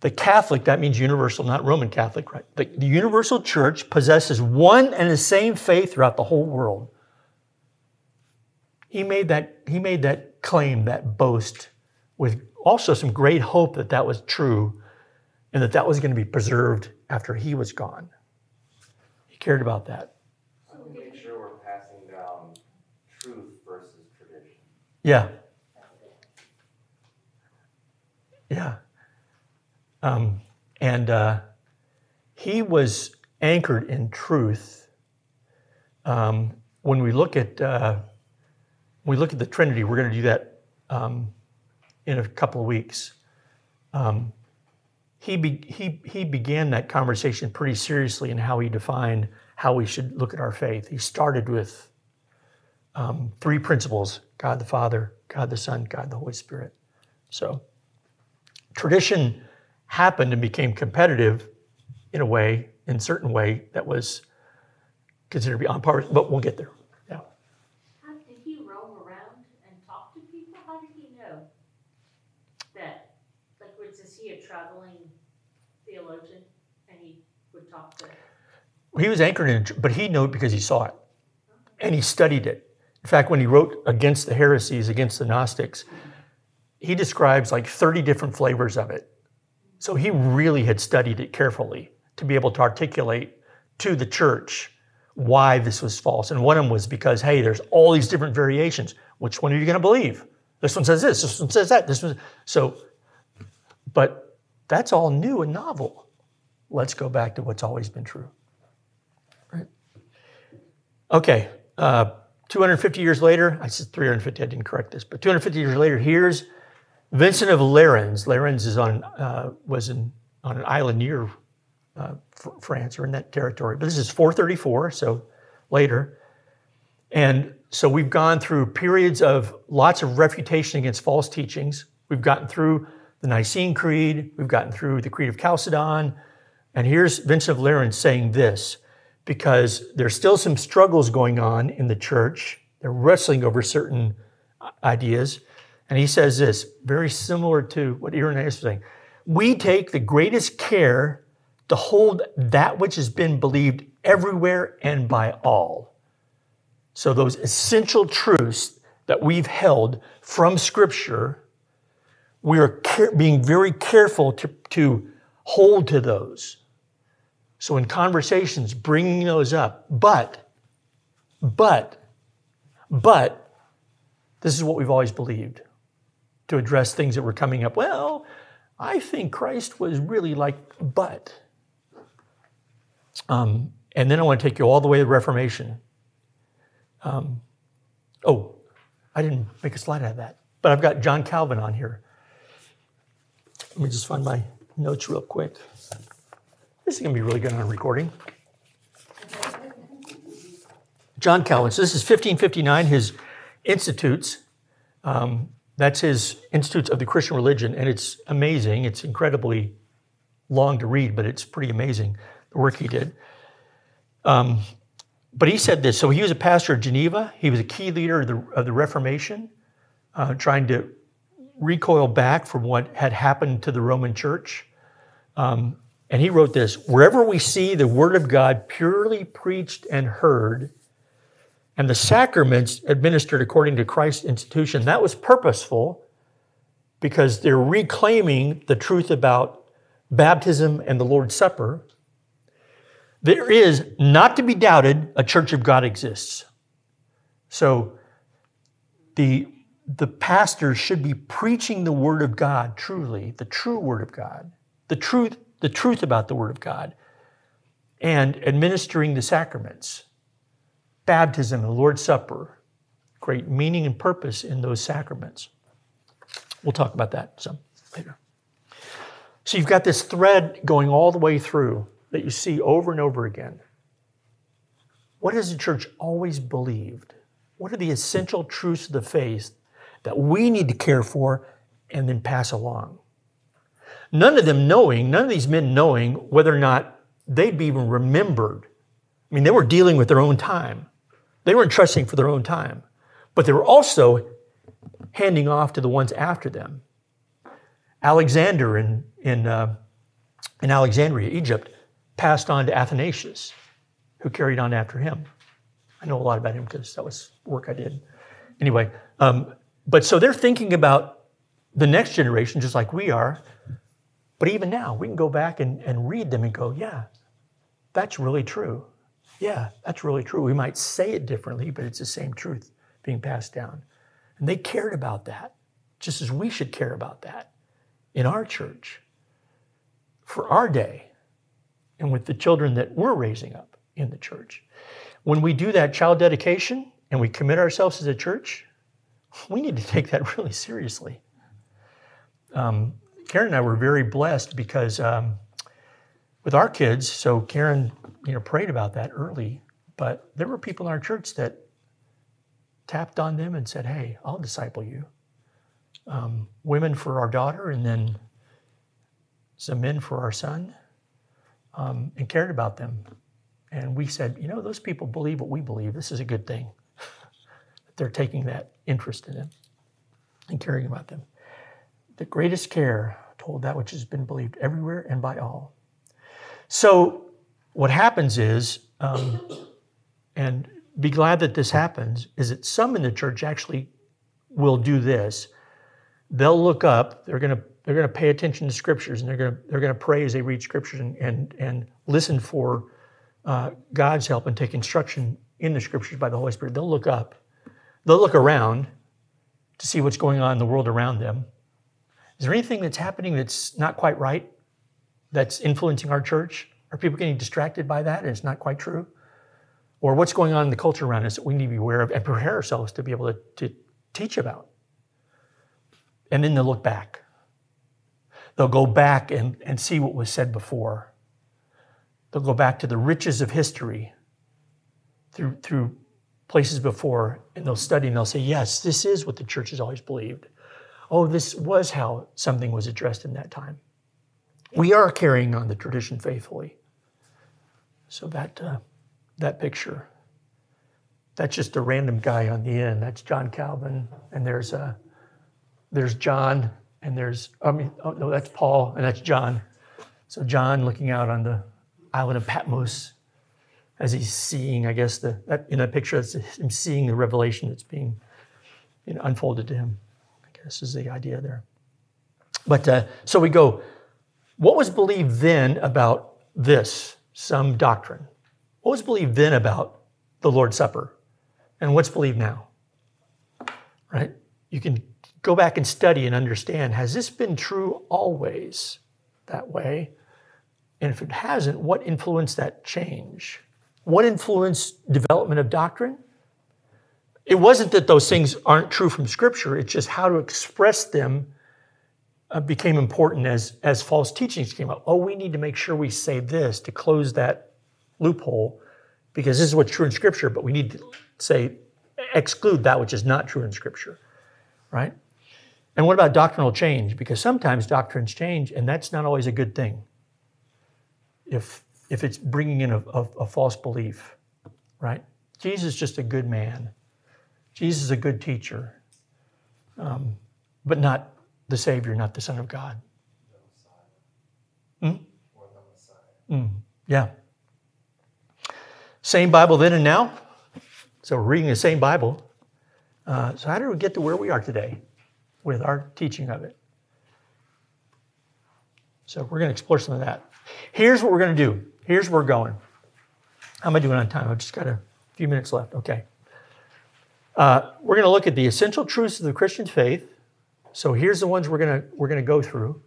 The Catholic, that means universal, not Roman Catholic, right? The, the universal church possesses one and the same faith throughout the whole world. He made that, he made that claim, that boast, with also some great hope that that was true and that that was going to be preserved after he was gone. He cared about that. So we make sure we're passing down truth versus tradition. Yeah. Yeah. Um, and uh, he was anchored in truth. Um, when we look at uh, when we look at the Trinity, we're going to do that um, in a couple of weeks. Um, he be he he began that conversation pretty seriously in how he defined how we should look at our faith. He started with um, three principles: God the Father, God the Son, God the Holy Spirit. So tradition happened and became competitive in a way, in a certain way, that was considered to be on par, but we'll get there. Yeah. How did he roam around and talk to people? How did he know that? Like, was is he a traveling theologian and he would talk to them? He was anchored in, but he knew it because he saw it. Okay. And he studied it. In fact, when he wrote against the heresies, against the Gnostics, he describes like thirty different flavors of it. So he really had studied it carefully to be able to articulate to the church why this was false. And one of them was because, hey, there's all these different variations. Which one are you going to believe? This one says this, this one says that, this one. So, but that's all new and novel. Let's go back to what's always been true. Right? Okay, uh, two hundred fifty years later, I said three hundred fifty, I didn't correct this, but two hundred fifty years later, here's Vincent of Lérins. Lérins is on, uh, was in, on an island near uh, France or in that territory, but this is four thirty-four, so later. And so we've gone through periods of lots of refutation against false teachings. We've gotten through the Nicene Creed, we've gotten through the Creed of Chalcedon, and here's Vincent of Lérins saying this, because there's still some struggles going on in the church. They're wrestling over certain ideas. And he says this, very similar to what Irenaeus was saying. We take the greatest care to hold that which has been believed everywhere and by all. So those essential truths that we've held from Scripture, we are care- being very careful to, to hold to those. So in conversations, bringing those up, but, but, but, this is what we've always believed, to address things that were coming up. Well, I think Christ was really like, but. Um, and then I want to take you all the way to the Reformation. Um, oh, I didn't make a slide out of that, but I've got John Calvin on here. Let me just find my notes real quick. This is going to be really good on recording. John Calvin. So this is fifteen fifty-nine, his Institutes. Um, that's his Institutes of the Christian Religion, and it's amazing. It's incredibly long to read, but it's pretty amazing, the work he did. Um, but he said this. So he was a pastor of Geneva. He was a key leader of the, of the Reformation, uh, trying to recoil back from what had happened to the Roman Church. Um, And he wrote this, wherever we see the word of God purely preached and heard, and the sacraments administered according to Christ's institution, that was purposeful because they're reclaiming the truth about baptism and the Lord's Supper. There is, not to be doubted, a church of God exists. So the, the pastor should be preaching the word of God truly, the true word of God, the truth the truth about the Word of God, and administering the sacraments, baptism and the Lord's Supper, great meaning and purpose in those sacraments. We'll talk about that some later. So you've got this thread going all the way through that you see over and over again. What has the church always believed? What are the essential truths of the faith that we need to care for and then pass along? None of them knowing, none of these men knowing whether or not they'd be even remembered. I mean, they were dealing with their own time. They were entrusting for their own time. But they were also handing off to the ones after them. Alexander in, in, uh, in Alexandria, Egypt, passed on to Athanasius, who carried on after him. I know a lot about him because that was work I did. Anyway, um, but so they're thinking about the next generation just like we are. But even now, we can go back and, and read them and go, yeah, that's really true. Yeah, that's really true. We might say it differently, but it's the same truth being passed down. And they cared about that, just as we should care about that in our church, for our day, and with the children that we're raising up in the church. When we do that child dedication and we commit ourselves as a church, we need to take that really seriously. Um, Karen and I were very blessed because um, with our kids, so Karen, you know, prayed about that early, but there were people in our church that tapped on them and said, hey, I'll disciple you. Um, women for our daughter and then some men for our son, um, and cared about them. And we said, you know, those people believe what we believe. This is a good thing. They're taking that interest in them and caring about them. The greatest care told that which has been believed everywhere and by all. So what happens is, um, and be glad that this happens is that some in the church actually will do this. They'll look up, they're going to they're going to pay attention to scriptures, and they're going to they're going to pray as they read scriptures, and and, and listen for uh, God's help and take instruction in the scriptures by the Holy Spirit. They'll look up, they'll look around to see what's going on in the world around them. Is there anything that's happening that's not quite right, that's influencing our church? Are people getting distracted by that and it's not quite true? Or what's going on in the culture around us that we need to be aware of and prepare ourselves to be able to, to teach about? And then they'll look back. They'll go back and, and see what was said before. They'll go back to the riches of history through, through places before, and they'll study and they'll say, yes, this is what the church has always believed. Oh, this was how something was addressed in that time. We are carrying on the tradition faithfully. So that, uh, that picture, that's just a random guy on the end. That's John Calvin, and there's, uh, there's John, and there's, I mean, oh, no, that's Paul, and that's John. So John looking out on the island of Patmos as he's seeing, I guess, the that, in that picture, that's him seeing the revelation that's being you know, unfolded to him, I guess is the idea there. But uh, so we go, what was believed then about this, some doctrine? What was believed then about the Lord's Supper? And what's believed now, right? You can go back and study and understand, has this been true always that way? And if it hasn't, what influenced that change? What influenced development of doctrine? It wasn't that those things aren't true from Scripture, it's just how to express them uh, became important as, as false teachings came up. Oh, we need to make sure we say this to close that loophole, because this is what's true in Scripture, but we need to say, exclude that which is not true in Scripture, right? And what about doctrinal change? Because sometimes doctrines change, and that's not always a good thing if, if it's bringing in a, a, a false belief, right? Jesus is just a good man. Jesus is a good teacher, um, but not the Savior, not the Son of God. Hmm? Mm, yeah. Same Bible then and now. So we're reading the same Bible. Uh, so how did we get to where we are today with our teaching of it? So we're going to explore some of that. Here's what we're going to do. Here's where we're going. How am I doing on time? I've just got a few minutes left. Okay. Uh, we're going to look at the essential truths of the Christian faith. So here's the ones we're going to we're going to go through,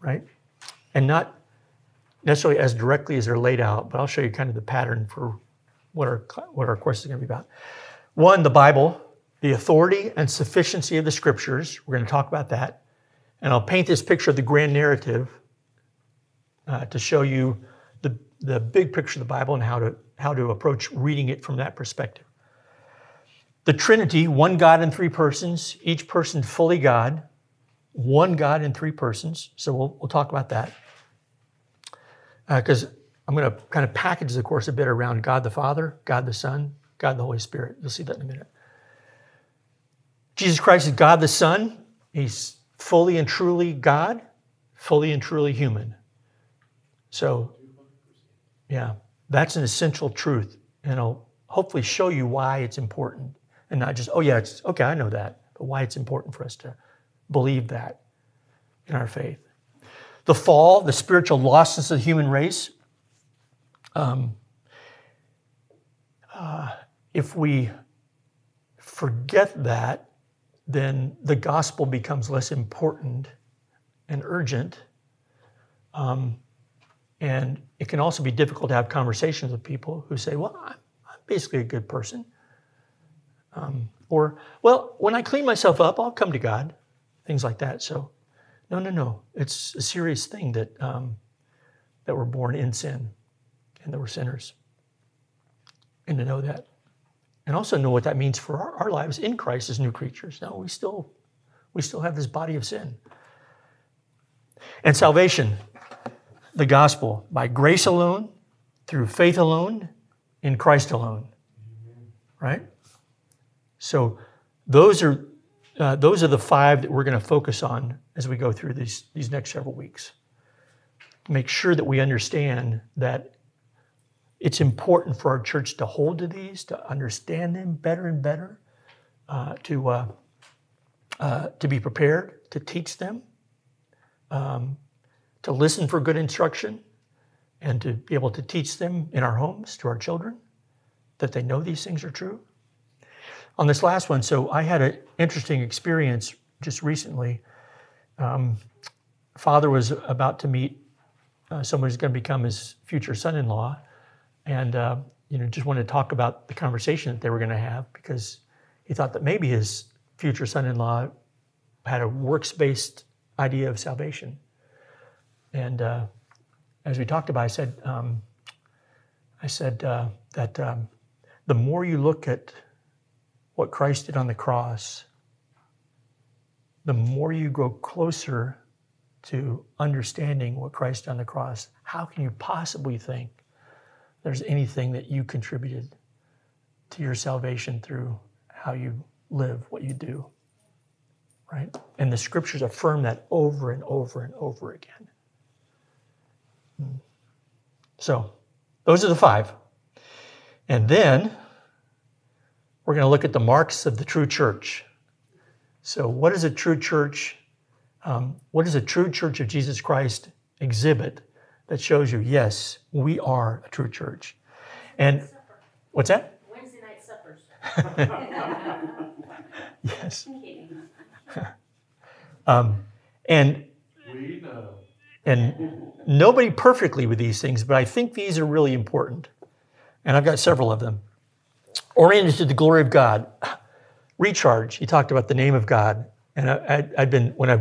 right? And not necessarily as directly as they're laid out, but I'll show you kind of the pattern for what our what our course is going to be about. One, the Bible. The authority and sufficiency of the Scriptures. We're going to talk about that. And I'll paint this picture of the grand narrative uh, to show you the, the big picture of the Bible and how to, how to approach reading it from that perspective. The Trinity, one God in three persons, each person fully God, one God in three persons. So we'll, we'll talk about that. Because uh, I'm going to kind of package the course a bit around God the Father, God the Son, God the Holy Spirit. You'll see that in a minute. Jesus Christ is God the Son. He's fully and truly God, fully and truly human. So, yeah, that's an essential truth. And I'll hopefully show you why it's important and not just, oh, yeah, it's okay, I know that, but why it's important for us to believe that in our faith. The fall, the spiritual lostness of the human race. Um, uh, if we forget that, then the gospel becomes less important and urgent. Um, and it can also be difficult to have conversations with people who say, well, I'm, I'm basically a good person. Um, or, well, when I clean myself up, I'll come to God, things like that. So no, no, no. It's a serious thing that, um, that we're born in sin and that we're sinners. And to know that. And also know what that means for our, our lives in Christ as new creatures. No, we still, we still have this body of sin. And salvation, the gospel, by grace alone, through faith alone, in Christ alone. Right? So those are, uh, those are the five that we're going to focus on as we go through these, these next several weeks. Make sure that we understand that it's important for our church to hold to these, to understand them better and better, uh, to uh, uh, to be prepared to teach them, um, to listen for good instruction, and to be able to teach them in our homes to our children, that they know these things are true. On this last one, so I had an interesting experience just recently. Um, father was about to meet uh, someone who's going to become his future son-in-law, and uh, you know, just wanted to talk about the conversation that they were going to have, because he thought that maybe his future son-in-law had a works-based idea of salvation. And uh, as we talked about, I said, um, I said uh, that um, the more you look at what Christ did on the cross, the more you grow closer to understanding what Christ did on the cross. How can you possibly think there's anything that you contributed to your salvation through how you live, what you do, right? And the scriptures affirm that over and over and over again. So those are the five. And then we're going to look at the marks of the true church. So what is a true church? Um, what does a true church of Jesus Christ exhibit that shows you, yes, we are a true church? And what's that? Wednesday night suppers. Yes. um, and, we know. And nobody perfectly with these things, but I think these are really important. And I've got several of them. Oriented to the glory of God. Recharge. He talked about the name of God. And I, I'd been, when I,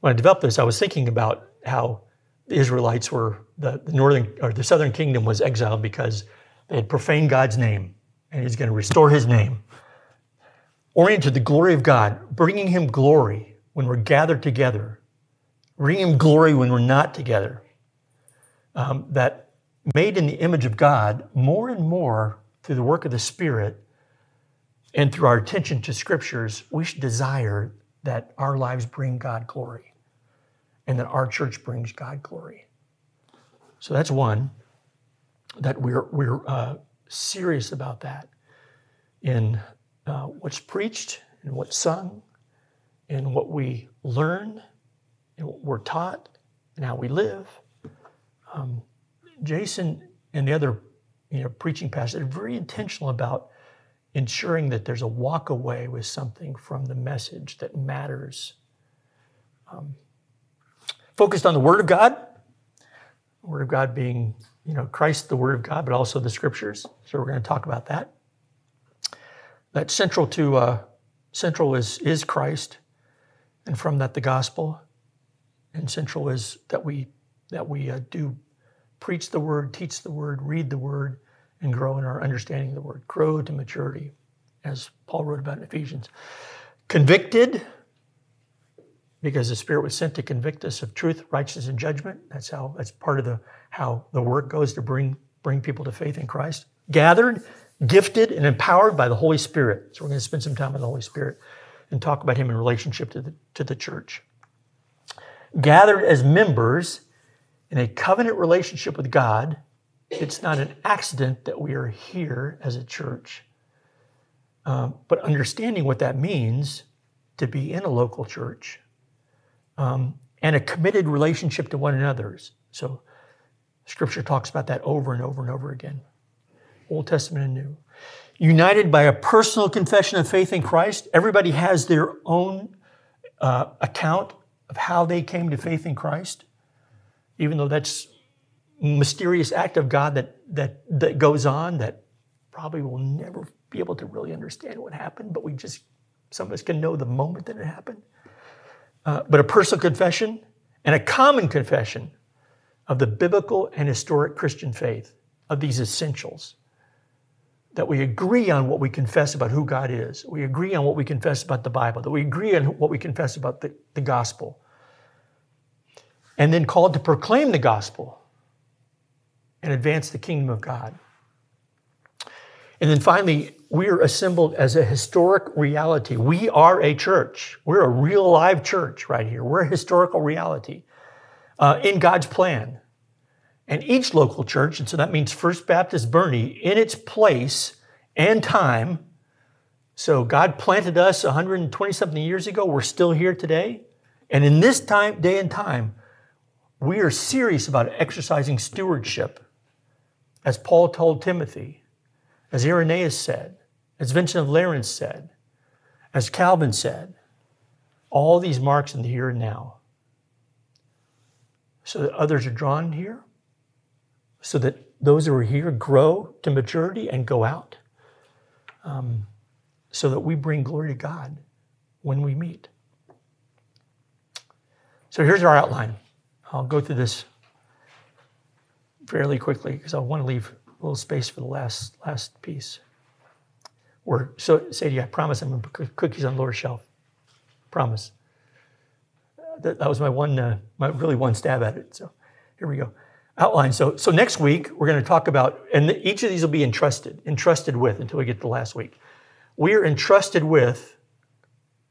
when I developed this, I was thinking about how the Israelites were, the, the northern or the southern kingdom was exiled because they had profaned God's name, and he's going to restore his name. Oriented to the glory of God, bringing him glory when we're gathered together, bringing him glory when we're not together. Um, that made in the image of God, more and more through the work of the Spirit and through our attention to scriptures, we should desire that our lives bring God glory and that our church brings God glory. So that's one, that we're, we're uh, serious about that in uh, what's preached and what's sung and what we learn and what we're taught and how we live. Um, Jason and the other you know, preaching pastors are very intentional about ensuring that there's a walk away with something from the message that matters. Um, focused on the Word of God, the Word of God being, you know, Christ, the Word of God, but also the Scriptures. So we're going to talk about that. That central to uh, central is is Christ, and from that the gospel, and central is that we that we uh, do preach the Word, teach the Word, read the Word, and grow in our understanding of the Word. Grow to maturity, as Paul wrote about in Ephesians. Convicted, because the Spirit was sent to convict us of truth, righteousness, and judgment. That's how. That's part of the how the work goes to bring, bring people to faith in Christ. Gathered, gifted, and empowered by the Holy Spirit. So we're going to spend some time with the Holy Spirit and talk about him in relationship to the, to the church. Gathered as members in a covenant relationship with God. It's not an accident that we are here as a church. Um, but understanding what that means to be in a local church, um, and a committed relationship to one another. So Scripture talks about that over and over and over again, Old Testament and New. United by a personal confession of faith in Christ. Everybody has their own uh, account of how they came to faith in Christ, even though that's mysterious act of God that, that that goes on that probably we'll never be able to really understand what happened, but we just, some of us can know the moment that it happened. Uh, but a personal confession and a common confession of the biblical and historic Christian faith, of these essentials, that we agree on what we confess about who God is, we agree on what we confess about the Bible, that we agree on what we confess about the, the gospel, and then called to proclaim the gospel and advance the kingdom of God. And then finally, we are assembled as a historic reality. We are a church. We're a real live church right here. We're a historical reality uh, in God's plan. And each local church, and so that means First Baptist Boerne, in its place and time. So God planted us one hundred twenty something years ago. We're still here today. And in this time, day and time, we are serious about exercising stewardship, as Paul told Timothy, as Irenaeus said, as Vincent of Lérins said, as Calvin said, all these marks in the here and now, so that others are drawn here, so that those who are here grow to maturity and go out, um, so that we bring glory to God when we meet. So here's our outline. I'll go through this fairly quickly because I want to leave a little space for the last last piece. Or so, Sadie, I promise I'm going to put cookies on the lower shelf. Promise. That, that was my one, uh, my really one stab at it. So here we go. Outline. So, so next week we're going to talk about, and each of these will be entrusted, entrusted with until we get to last week. We are entrusted with,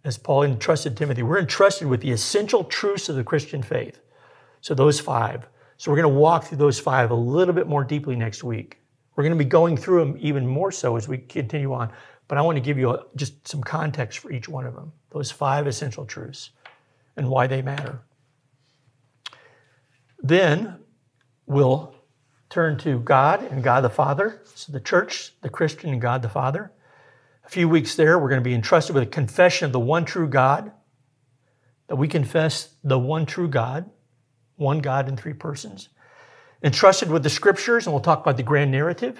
as Paul entrusted Timothy, we're entrusted with the essential truths of the Christian faith. So those five. So we're going to walk through those five a little bit more deeply next week. We're going to be going through them even more so as we continue on. But I want to give you just some context for each one of them. Those five essential truths and why they matter. Then we'll turn to God and God the Father. So the church, the Christian, and God the Father. A few weeks there, we're going to be entrusted with a confession of the one true God. That we confess the one true God. One God in three persons. Entrusted with the scriptures, and we'll talk about the grand narrative.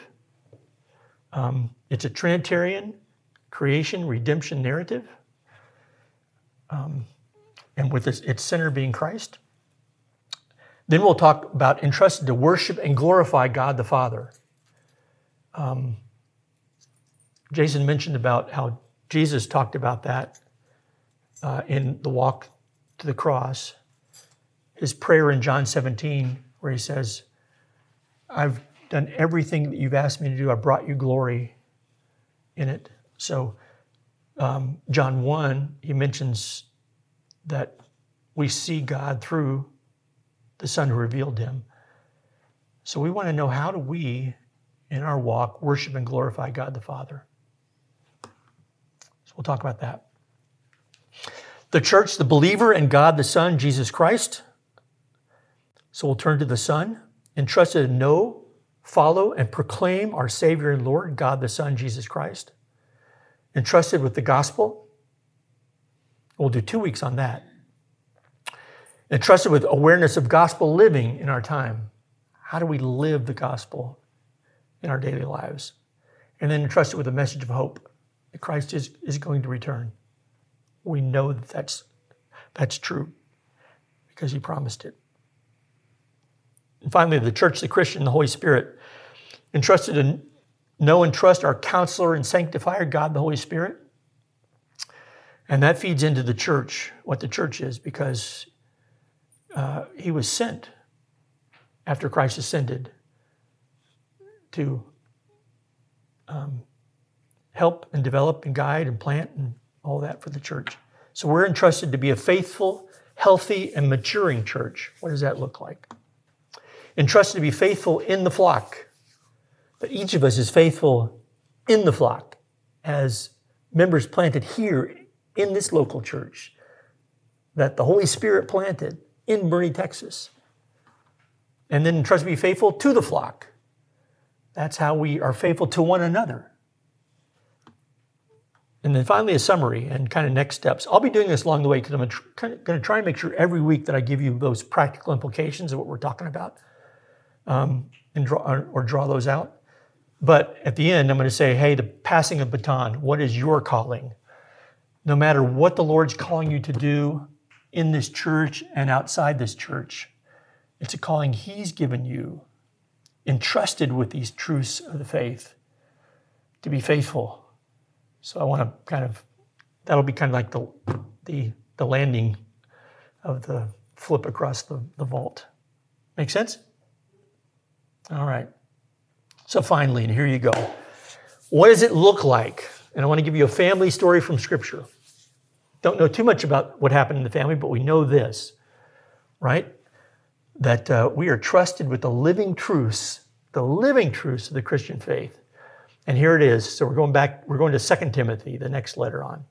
Um, it's a Trinitarian creation, redemption narrative. Um, and with this, its center being Christ. Then we'll talk about entrusted to worship and glorify God the Father. Um, Jason mentioned about how Jesus talked about that uh, in the walk to the cross. His prayer in John seventeen, where he says, I've done everything that you've asked me to do. I brought you glory in it. So um, John one, he mentions that we see God through the Son who revealed him. So we want to know, how do we, in our walk, worship and glorify God the Father? So we'll talk about that. The church, the believer, and God the Son, Jesus Christ. So we'll turn to the Son, entrusted to know, follow, and proclaim our Savior and Lord, God the Son, Jesus Christ. Entrusted with the gospel. We'll do two weeks on that. Entrusted with awareness of gospel living in our time. How do we live the gospel in our daily lives? And then entrusted with a message of hope that Christ is, is going to return. We know that that's, that's true because he promised it. And finally, the church, the Christian, the Holy Spirit, entrusted to know and trust our counselor and sanctifier, God the Holy Spirit. And that feeds into the church, what the church is, because uh, he was sent after Christ ascended to um, help and develop and guide and plant and all that for the church. So we're entrusted to be a faithful, healthy, and maturing church. What does that look like? Entrusted to be faithful in the flock. But each of us is faithful in the flock as members planted here in this local church that the Holy Spirit planted in Boerne, Texas. And then entrusted to be faithful to the flock. That's how we are faithful to one another. And then finally, a summary and kind of next steps. I'll be doing this along the way because I'm going to try and make sure every week that I give you those practical implications of what we're talking about um, and draw, or, or draw those out. But at the end, I'm going to say, hey, the passing of baton, what is your calling? No matter what the Lord's calling you to do in this church and outside this church, it's a calling he's given you, entrusted with these truths of the faith, to be faithful. So I want to kind of, that'll be kind of like the the, the landing of the flip across the, the vault. Make sense? All right. So finally, and here you go. What does it look like? And I want to give you a family story from Scripture. Don't know too much about what happened in the family, but we know this, right? that uh, we are trusted with the living truths, the living truths of the Christian faith. And here it is. So we're going back, we're going to Second Timothy, the next letter on.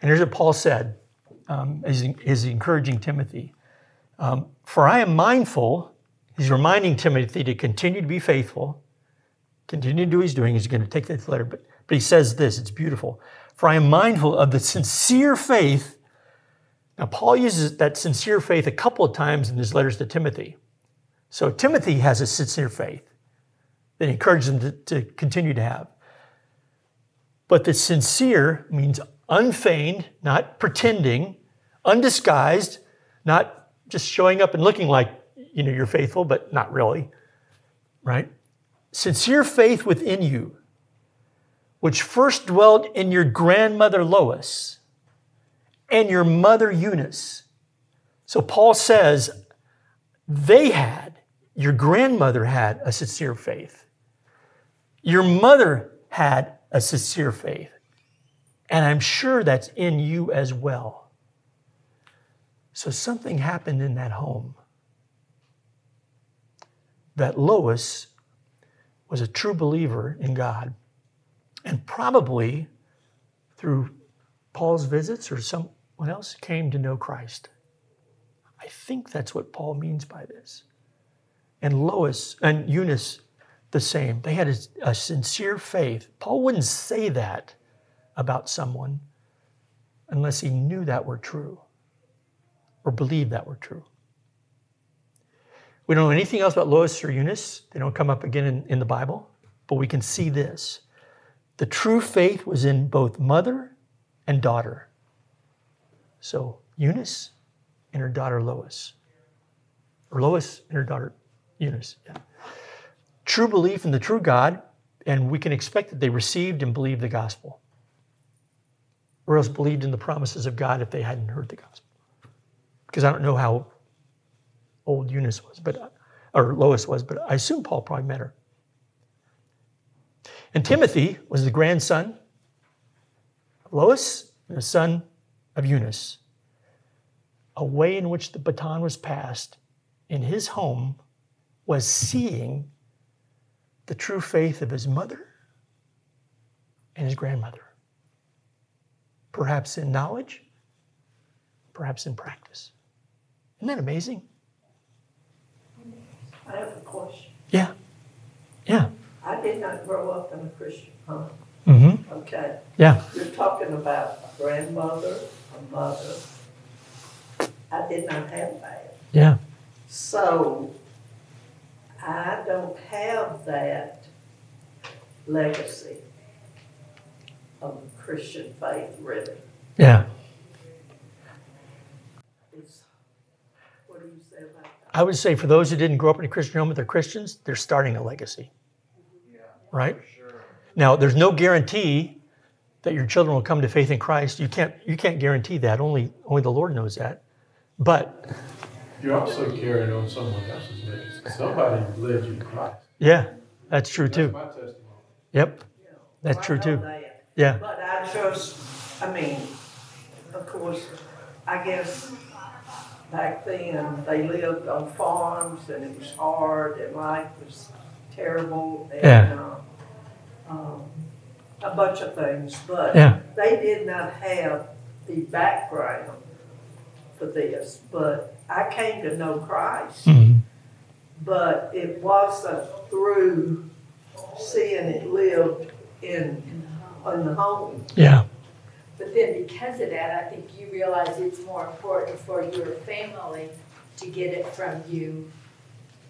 And here's what Paul said, um, as he's encouraging Timothy. Um, For I am mindful, he's reminding Timothy to continue to be faithful, continue to do what he's doing. He's going to take this letter, but, but he says this, it's beautiful. For I am mindful of the sincere faith. Now, Paul uses that sincere faith a couple of times in his letters to Timothy. So Timothy has a sincere faith that he encourages him to, to continue to have. But the sincere means unfeigned, not pretending, undisguised, not just showing up and looking like, you know, you're faithful, but not really, right? Sincere faith within you, which first dwelt in your grandmother Lois and your mother Eunice. So Paul says they had, your grandmother had a sincere faith. Your mother had a sincere faith. And I'm sure that's in you as well. So something happened in that home. That Lois was a true believer in God. And probably through Paul's visits or someone else came to know Christ. I think that's what Paul means by this. And Lois and Eunice, the same. They had a, a sincere faith. Paul wouldn't say that about someone unless he knew that were true or believed that were true. We don't know anything else about Lois or Eunice. They don't come up again in, in the Bible, but we can see this. The true faith was in both mother and daughter. So Eunice and her daughter Lois, or Lois and her daughter Eunice. Yeah. True belief in the true God, and we can expect that they received and believed the gospel, or else believed in the promises of God if they hadn't heard the gospel. Because I don't know how old Eunice was, but or Lois was, but I assume Paul probably met her. And Timothy was the grandson of Lois and the son of Eunice. A way in which the baton was passed in his home was seeing the true faith of his mother and his grandmother, perhaps in knowledge, perhaps in practice. Isn't that amazing? I have a question. Yeah, yeah. I did not grow up in a Christian home. Mm-hmm. Okay. Yeah. You're talking about a grandmother, a mother. I did not have that. Yeah. So I don't have that legacy of Christian faith, really. Yeah. It's, what do you say about that? I would say for those who didn't grow up in a Christian home, but they're Christians, they're starting a legacy. Yeah, right? Sure. Now, there's no guarantee that your children will come to faith in Christ. You can't, you can't guarantee that. Only, only the Lord knows that. But you're also carrying on someone else's legacy. Somebody led you to Christ. Yeah, that's true too. That's my testimony. Yep, yeah. That's well, true too. That. Yeah. But I just, I mean, of course, I guess back then they lived on farms and it was hard and life was terrible and yeah. uh, um, a bunch of things. But yeah. They did not have the background for this, but I came to know Christ, mm-hmm. but it wasn't through seeing it lived in, in the home. Yeah. But then because of that, I think you realize it's more important for your family to get it from you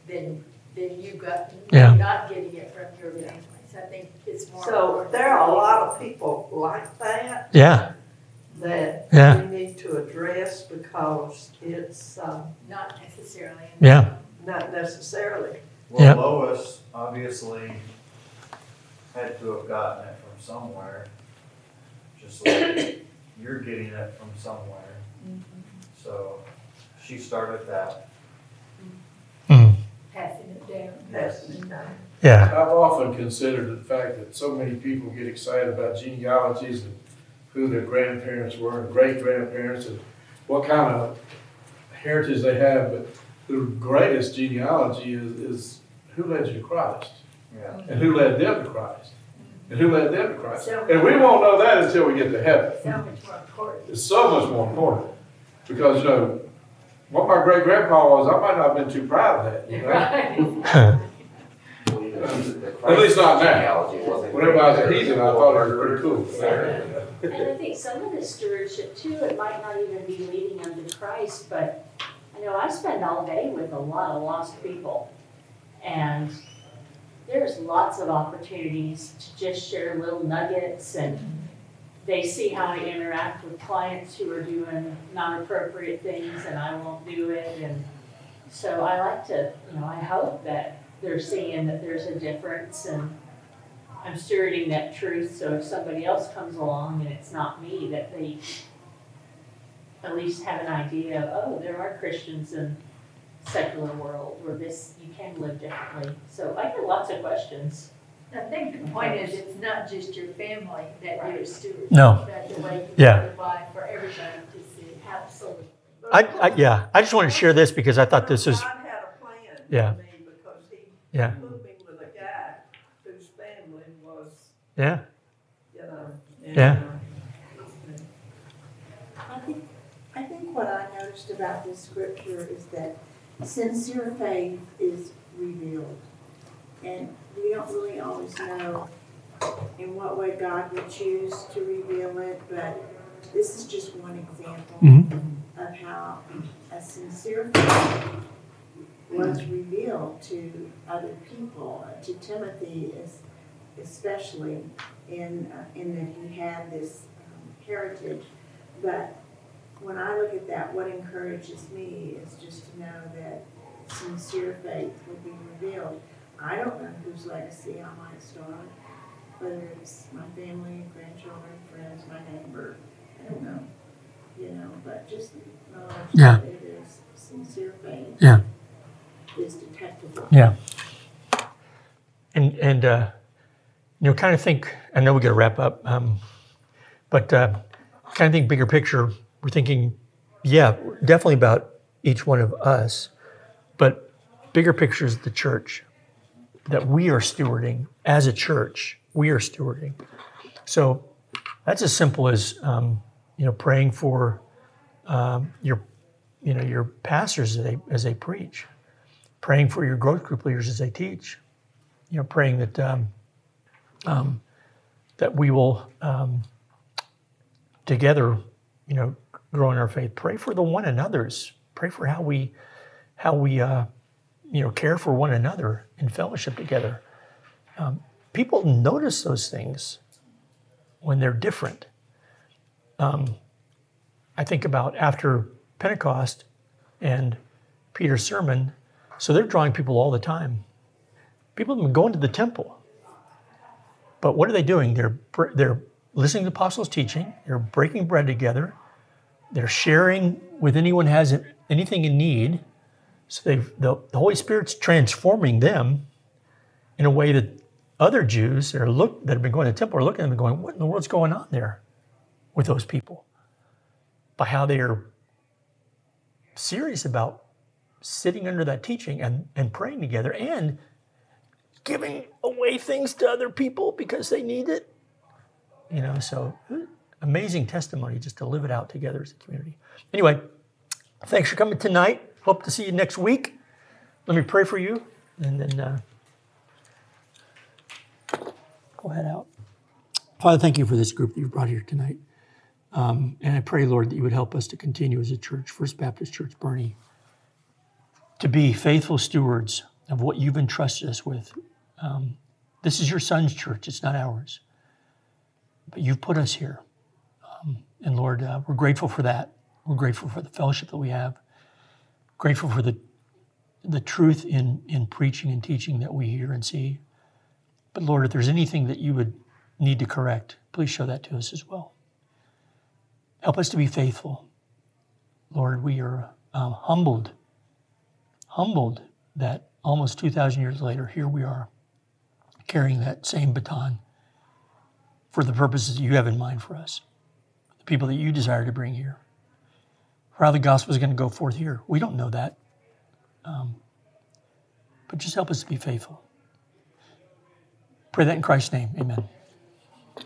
than, than you got yeah. not getting it from your family. So I think it's more so important. There are a lot of people like that. Yeah. That yeah. we need to address because it's um, not necessarily. Yeah. Not necessarily. Well, yeah. Lois obviously had to have gotten it from somewhere, just like you're getting it from somewhere. Mm-hmm. So she started that. Mm. Passing it down. Passing it down. Yeah. I've often considered the fact that so many people get excited about genealogies and who their grandparents were and great-grandparents and what kind of heritage they have, but the greatest genealogy is, is who led you to Christ? Yeah. And who led them to Christ? And who led them to Christ? And we won't know that until we get to heaven. It's so much more important. It's so much more important. Because, you know, what my great-grandpa was, I might not have been too proud of that, you know? Right. At least not now. Whenever I was a heathen, I thought it was pretty cool. And I think some of the stewardship, too, it might not even be leading them to Christ, but, you know, I spend all day with a lot of lost people. And there's lots of opportunities to just share little nuggets, and they see how I interact with clients who are doing non-appropriate things, and I won't do it. And so I like to, you know, I hope that they're seeing that there's a difference, and I'm stewarding that truth, so if somebody else comes along and it's not me, that they at least have an idea of, oh, there are Christians in the secular world where this, you can live differently. So I get lots of questions. I think the point is it's not just your family that right. you're stewarding. No. That's the way you yeah. apply for everybody to see. Absolutely. I, I, yeah, I just wanted to share this because I thought this is... God had a plan yeah. for me because he yeah. was moving with a guy whose family was... Yeah. You know, and, yeah. Uh, I think, I think what I noticed about this scripture is that sincere faith is revealed. And we don't really always know in what way God would choose to reveal it, but this is just one example mm-hmm. of how a sincere faith was revealed to other people, to Timothy especially, in, uh, in that he had this um, heritage. But when I look at that, what encourages me is just to know that sincere faith will be revealed. I don't know whose legacy I might start, whether it's my family, grandchildren, friends, my neighbor. I don't know, you know, but just the knowledge yeah. that it is sincere faith yeah. is detectable. Yeah. And, and uh, you know, kind of think, I know we got to wrap up, um, but uh, kind of think bigger picture. We're thinking, yeah, definitely about each one of us, but bigger picture is the church. That we are stewarding as a church, we are stewarding. So that's as simple as um, you know, praying for um, your, you know, your pastors as they as they preach, praying for your growth group leaders as they teach, you know, praying that um, um, that we will um, together, you know, grow in our faith. Pray for the one another's. Pray for how we how we. Uh, you know, care for one another in fellowship together. Um, people notice those things when they're different. Um, I think about after Pentecost and Peter's sermon, so they're drawing people all the time. People have been going to the temple, but what are they doing? They're, they're listening to the apostles' teaching, they're breaking bread together, they're sharing with anyone who has anything in need. So the, the Holy Spirit's transforming them in a way that other Jews that, are look, that have been going to the temple are looking at them and going, what in the world's going on there with those people? By how they are serious about sitting under that teaching and, and praying together and giving away things to other people because they need it. You know, so amazing testimony just to live it out together as a community. Anyway, thanks for coming tonight. Hope to see you next week. Let me pray for you, and then uh, we'll head out. Father, thank you for this group that you've brought here tonight. Um, and I pray, Lord, that you would help us to continue as a church, First Baptist Church Boerne, to be faithful stewards of what you've entrusted us with. Um, this is your son's church. It's not ours. But you've put us here. Um, and, Lord, uh, we're grateful for that. We're grateful for the fellowship that we have. Grateful for the the truth in, in preaching and teaching that we hear and see. But Lord, if there's anything that you would need to correct, please show that to us as well. Help us to be faithful. Lord, we are um, humbled, humbled that almost two thousand years later, here we are carrying that same baton for the purposes that you have in mind for us, the people that you desire to bring here. How the gospel is going to go forth here. We don't know that. Um, but just help us to be faithful. Pray that in Christ's name. Amen.